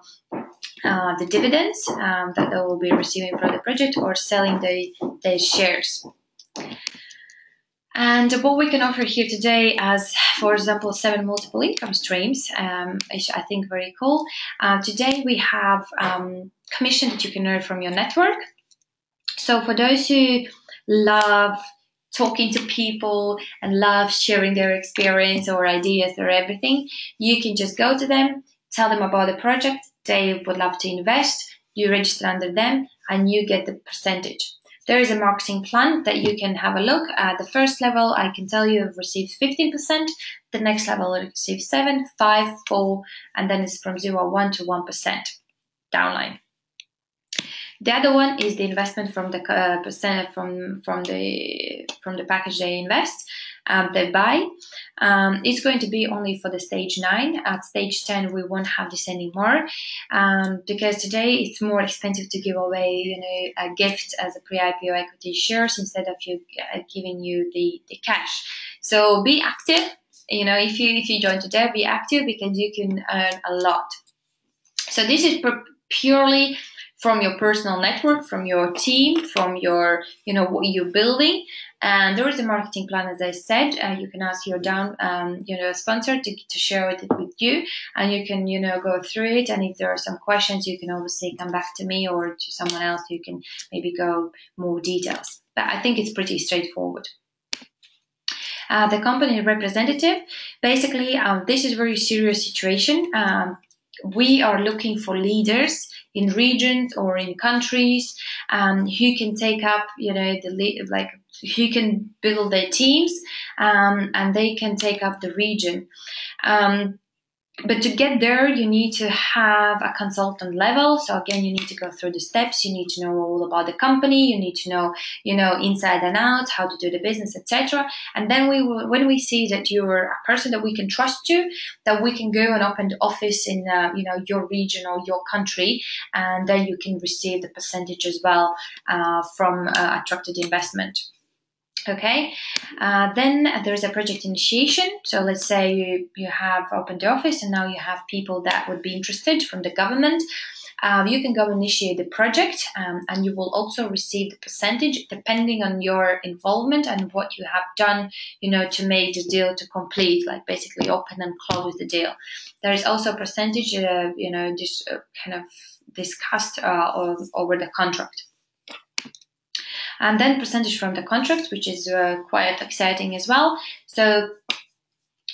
uh, the dividends um, that they will be receiving from the project or selling the, the shares. And what we can offer here today as, for example, seven multiple income streams, um, is I think very cool. Uh, today we have um, commission that you can earn from your network. So for those who love talking to people and love sharing their experience or ideas or everything, you can just go to them, tell them about the project, they would love to invest, you register under them and you get the percentage. There is a marketing plan that you can have a look at. The first level, I can tell you, have received fifteen percent. The next level receives seven, five, four, and then it's from zero, one to one percent downline. The other one is the investment from the uh, percent from from the from the package they invest. Um, they buy. Um, it's going to be only for the stage nine. At stage ten, we won't have this anymore um, because today it's more expensive to give away, you know, a gift as a pre-I P O equity shares instead of you uh, giving you the the cash. So be active. You know, if you if you join today, be active because you can earn a lot. So this is purely from your personal network, from your team, from your, you know, what you're building. And there is a marketing plan, as I said. Uh, you can ask your down, um, you know, sponsor to, to share it with you, and you can, you know, go through it. And if there are some questions, you can obviously come back to me or to someone else. You can maybe go more details. But I think it's pretty straightforward. Uh, the company representative, basically, um, this is a very serious situation. Um, we are looking for leaders in regions or in countries um, who can take up, you know, the lead, like who can build their teams um, and they can take up the region. Um, But to get there, you need to have a consultant level. So again, you need to go through the steps. You need to know all about the company. You need to know, you know, inside and out, how to do the business, et cetera. And then we, will, when we see that you're a person that we can trust you, that we can go and open the office in, uh, you know, your region or your country, and then you can receive the percentage as well uh, from uh, attracted investment. Okay, uh, then there is a project initiation. So let's say you, you have opened the office and now you have people that would be interested from the government. Um, you can go initiate the project um, and you will also receive the percentage depending on your involvement and what you have done, you know, to make the deal to complete, like basically open and close the deal. There is also a percentage, uh, you know, just uh, kind of discussed uh, or, over the contract. And then percentage from the contract, which is uh, quite exciting as well. So,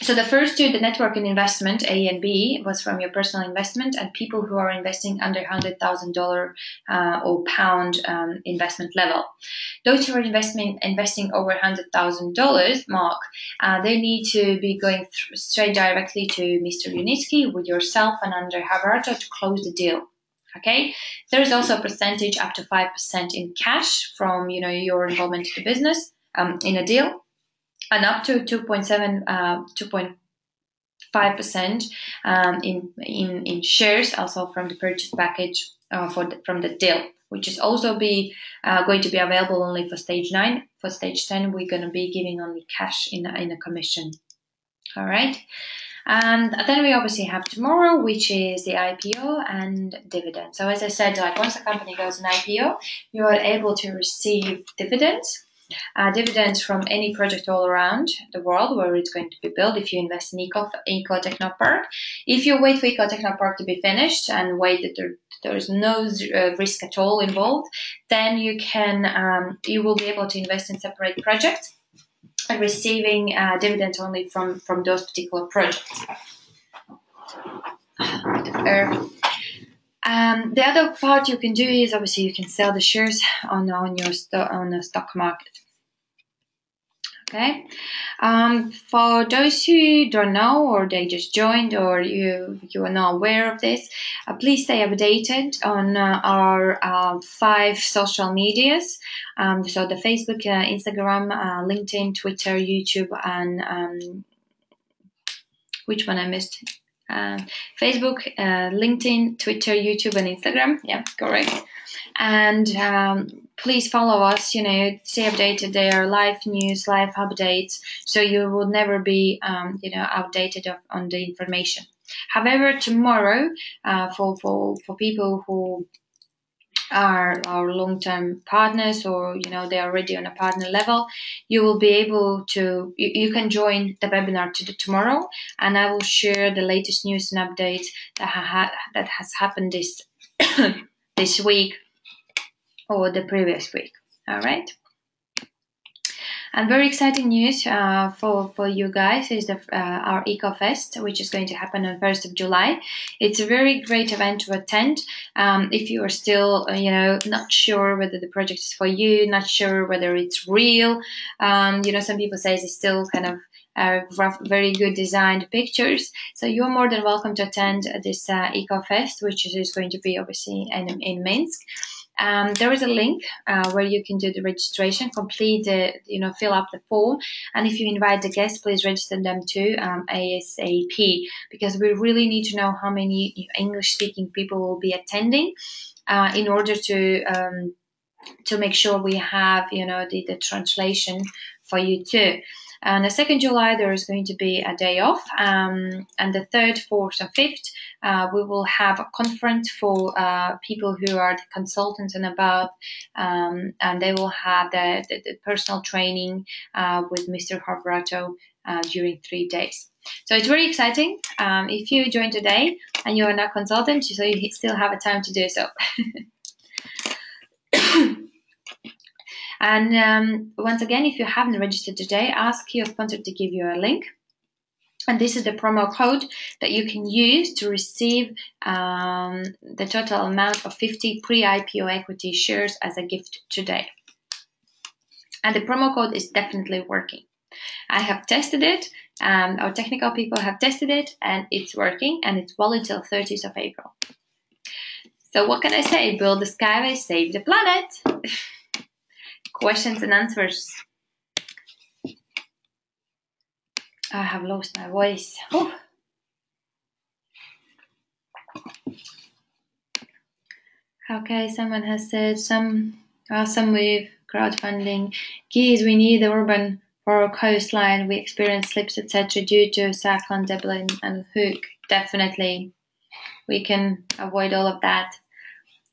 so the first two, the network and investment, A and B, was from your personal investment and people who are investing under one hundred thousand dollars uh, or pound um, investment level. Those who are investment, investing over one hundred thousand dollars mark, uh, they need to be going straight directly to Mister Yunitsky with yourself and Andrei Havrato to close the deal. Okay, there is also a percentage up to five percent in cash from, you know, your involvement in the business um, in a deal, and up to two point seven, uh, two point five percent um, in in in shares, also from the purchase package uh, for the, from the deal, which is also be uh, going to be available only for stage nine. For stage ten, we're going to be giving only cash in a, in a commission. All right. And then we obviously have tomorrow, which is the I P O and dividends. So as I said, like once a company goes in I P O, you are able to receive dividends, uh, dividends from any project all around the world where it's going to be built. If you invest in Eco, Eco Techno Park, if you wait for Eco Techno Park to be finished and wait that there, there is no uh, risk at all involved, then you can um, you will be able to invest in separate projects, receiving uh, dividends only from, from those particular projects. Um, the other part you can do is obviously you can sell the shares on, on your on the stock market. Okay, um, for those who don't know or they just joined or you you are not aware of this, uh, please stay updated on uh, our uh, five social medias. Um, so the Facebook, uh, Instagram, uh, LinkedIn, Twitter, YouTube, and um, which one I missed? Uh, Facebook, uh, LinkedIn, Twitter, YouTube, and Instagram. Yeah, correct. And um, please follow us, you know, stay updated. There are live news, live updates, so you will never be, um, you know, outdated of, on the information. However, tomorrow, uh, for, for, for people who are our long-term partners or, you know, they're already on a partner level, you will be able to, you, you can join the webinar to the tomorrow, and I will share the latest news and updates that, ha that has happened this this week or the previous week. All right. And very exciting news uh, for, for you guys is the, uh, our EcoFest, which is going to happen on first of July. It's a very great event to attend um, if you are still, you know, not sure whether the project is for you, not sure whether it's real. Um, you know, some people say it's still kind of Uh, rough, very good designed pictures. So you're more than welcome to attend this uh, EcoFest, which is going to be obviously in, in Minsk. Um, there is a link uh, where you can do the registration, complete the, you know, fill up the form. And if you invite the guests, please register them too um, ASAP, because we really need to know how many English-speaking people will be attending uh, in order to um, to make sure we have, you know, the, the translation for you too. On the second of July, there is going to be a day off, um, and the third, fourth and fifth, uh, we will have a conference for uh, people who are the consultants and above, um, and they will have the, the, the personal training uh, with Mister Havrato uh, during three days. So it's very exciting. Um, if you join today and you are not consultant, so you still have a time to do so. And um, once again, if you haven't registered today, ask your sponsor to give you a link. And this is the promo code that you can use to receive um, the total amount of fifty pre-I P O equity shares as a gift today. And the promo code is definitely working. I have tested it. Um, our technical people have tested it, and it's working, and it's valid till thirtieth of April. So what can I say? Build the Skyway, save the planet. Questions and answers. I have lost my voice. Oh. Okay, someone has said some awesome move, crowdfunding. Geez, we need the urban for our coastline. We experience slips, et cetera due to cyclone Dublin and Hook. Definitely, we can avoid all of that.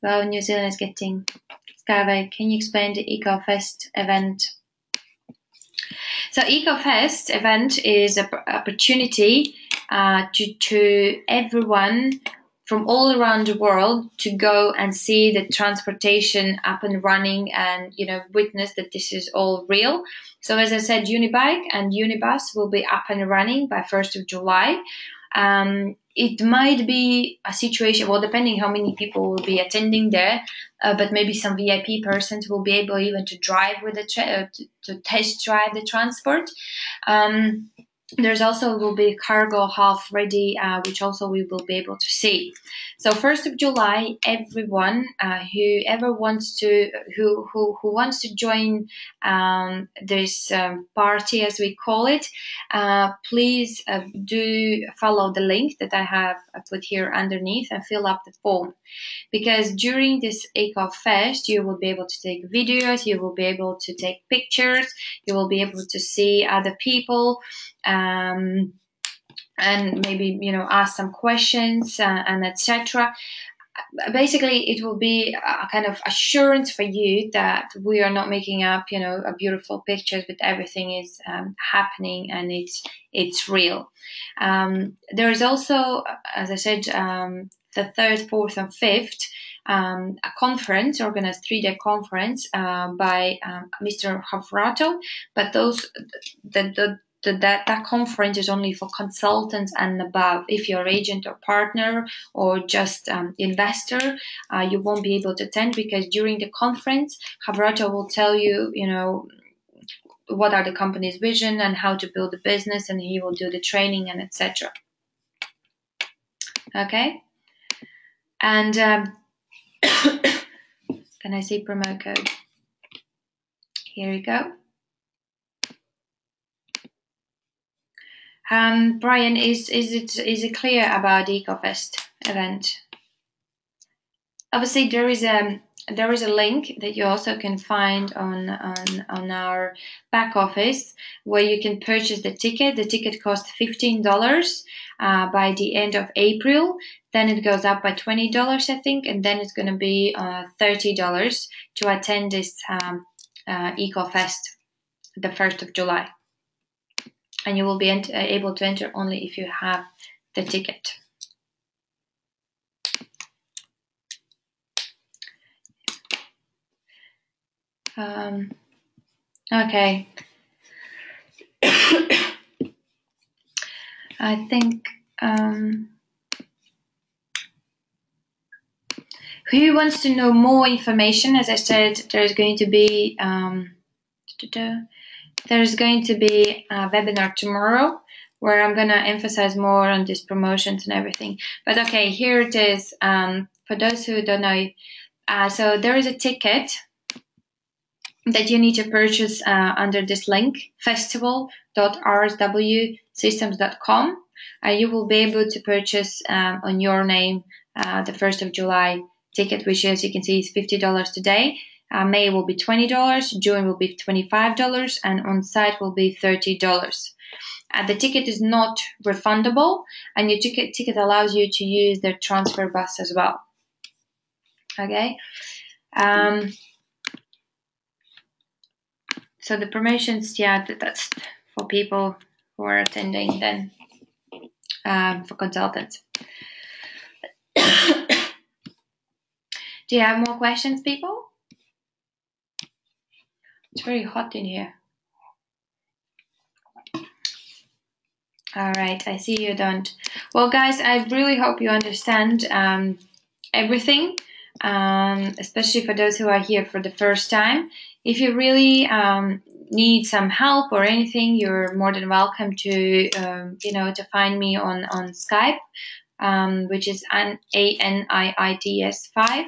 Well, New Zealand is getting... Skyway, can you explain the EcoFest event? So EcoFest event is an opportunity uh, to, to everyone from all around the world to go and see the transportation up and running and, you know, witness that this is all real. So as I said, Unibike and Unibus will be up and running by first of July. Um, It might be a situation, well, depending how many people will be attending there, uh, but maybe some V I P persons will be able even to drive with the tra to, to test drive the transport. Um, there's also will be cargo half ready, uh, which also we will be able to see. So first of July, everyone uh, whoever wants to who who who wants to join um, this um, party, as we call it, uh, please uh, do follow the link that I have put here underneath and fill up the form, because during this EcoFest you will be able to take videos, you will be able to take pictures, you will be able to see other people. Um, and maybe, you know, ask some questions uh, and et cetera. Basically, it will be a kind of assurance for you that we are not making up, you know, a beautiful pictures, but everything is um, happening and it's it's real. Um, there is also, as I said, um, the third, fourth, and fifth. Um, a conference, organized three-day conference uh, by um, Mister Havrato, but those the the That, that conference is only for consultants and above. If you're agent or partner or just um, investor, uh, you won't be able to attend, because during the conference, Havrato will tell you, you know, what are the company's vision and how to build a business, and he will do the training and et cetera. Okay, and um, can I see promo code? Here you go. Um, Brian, is is it is it clear about the EcoFest event? Obviously, there is a there is a link that you also can find on on on our back office where you can purchase the ticket. The ticket costs fifteen dollars uh, by the end of April. Then it goes up by twenty dollars, I think, and then it's going to be uh, thirty dollars to attend this um, uh, EcoFest, the first of July. And you will be able to enter only if you have the ticket. Um, okay, I think, um, who wants to know more information? As I said, there's going to be, um, there's going to be a webinar tomorrow where I'm going to emphasize more on these promotions and everything. But okay, here it is. Um, for those who don't know, uh, so there is a ticket that you need to purchase uh, under this link, festival dot r s w systems dot com. Uh, you will be able to purchase um, on your name uh, the first of July ticket, which as you can see is fifty dollars today. Uh, May will be twenty dollars, June will be twenty-five dollars, and on-site will be thirty dollars. Uh, the ticket is not refundable, and your ticket, ticket allows you to use the transfer bus as well. Okay. Um, so the promotions, yeah, that's for people who are attending then, um, for consultants. Do you have more questions, people? It's very hot in here. All right, I see you don't. Well, guys, I really hope you understand um, everything, um, especially for those who are here for the first time. If you really um, need some help or anything, you're more than welcome to, um, you know, to find me on on Skype, um, which is Aniits five,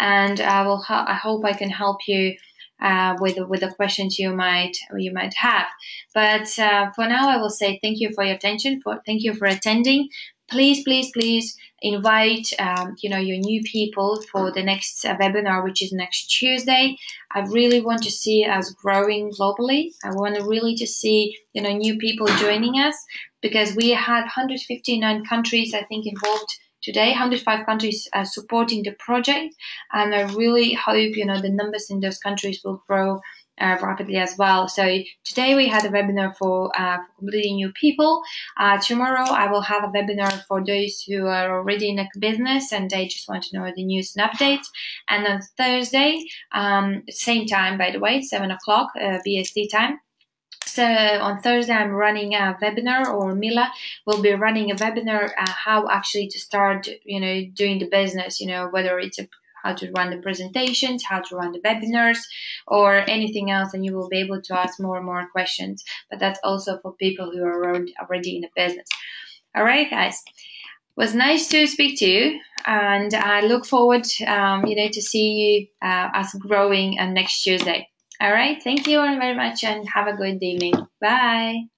and I will. Ho I hope I can help you. Uh, with with the questions you might you might have, but uh, for now I will say thank you for your attention. For thank you for attending. Please, please, please invite um, you know your new people for the next uh, webinar, which is next Tuesday. I really want to see us growing globally. I want to really to see you know new people joining us, because we had one hundred fifty-nine countries I think involved. Today, one hundred five countries are supporting the project, and I really hope you know the numbers in those countries will grow uh, rapidly as well. So today we had a webinar for uh, completely new people. Uh, tomorrow I will have a webinar for those who are already in a business and they just want to know the news and updates. And on Thursday, um, same time by the way, seven o'clock uh, B S T time. So on Thursday, I'm running a webinar, or Mila will be running a webinar, uh, how actually to start, you know, doing the business, you know, whether it's a, how to run the presentations, how to run the webinars, or anything else, and you will be able to ask more and more questions. But that's also for people who are already in the business. All right, guys. It was nice to speak to you, and I look forward, um, you know, to see you uh, us growing uh, next Tuesday. All right, thank you all very much and have a good evening. Bye.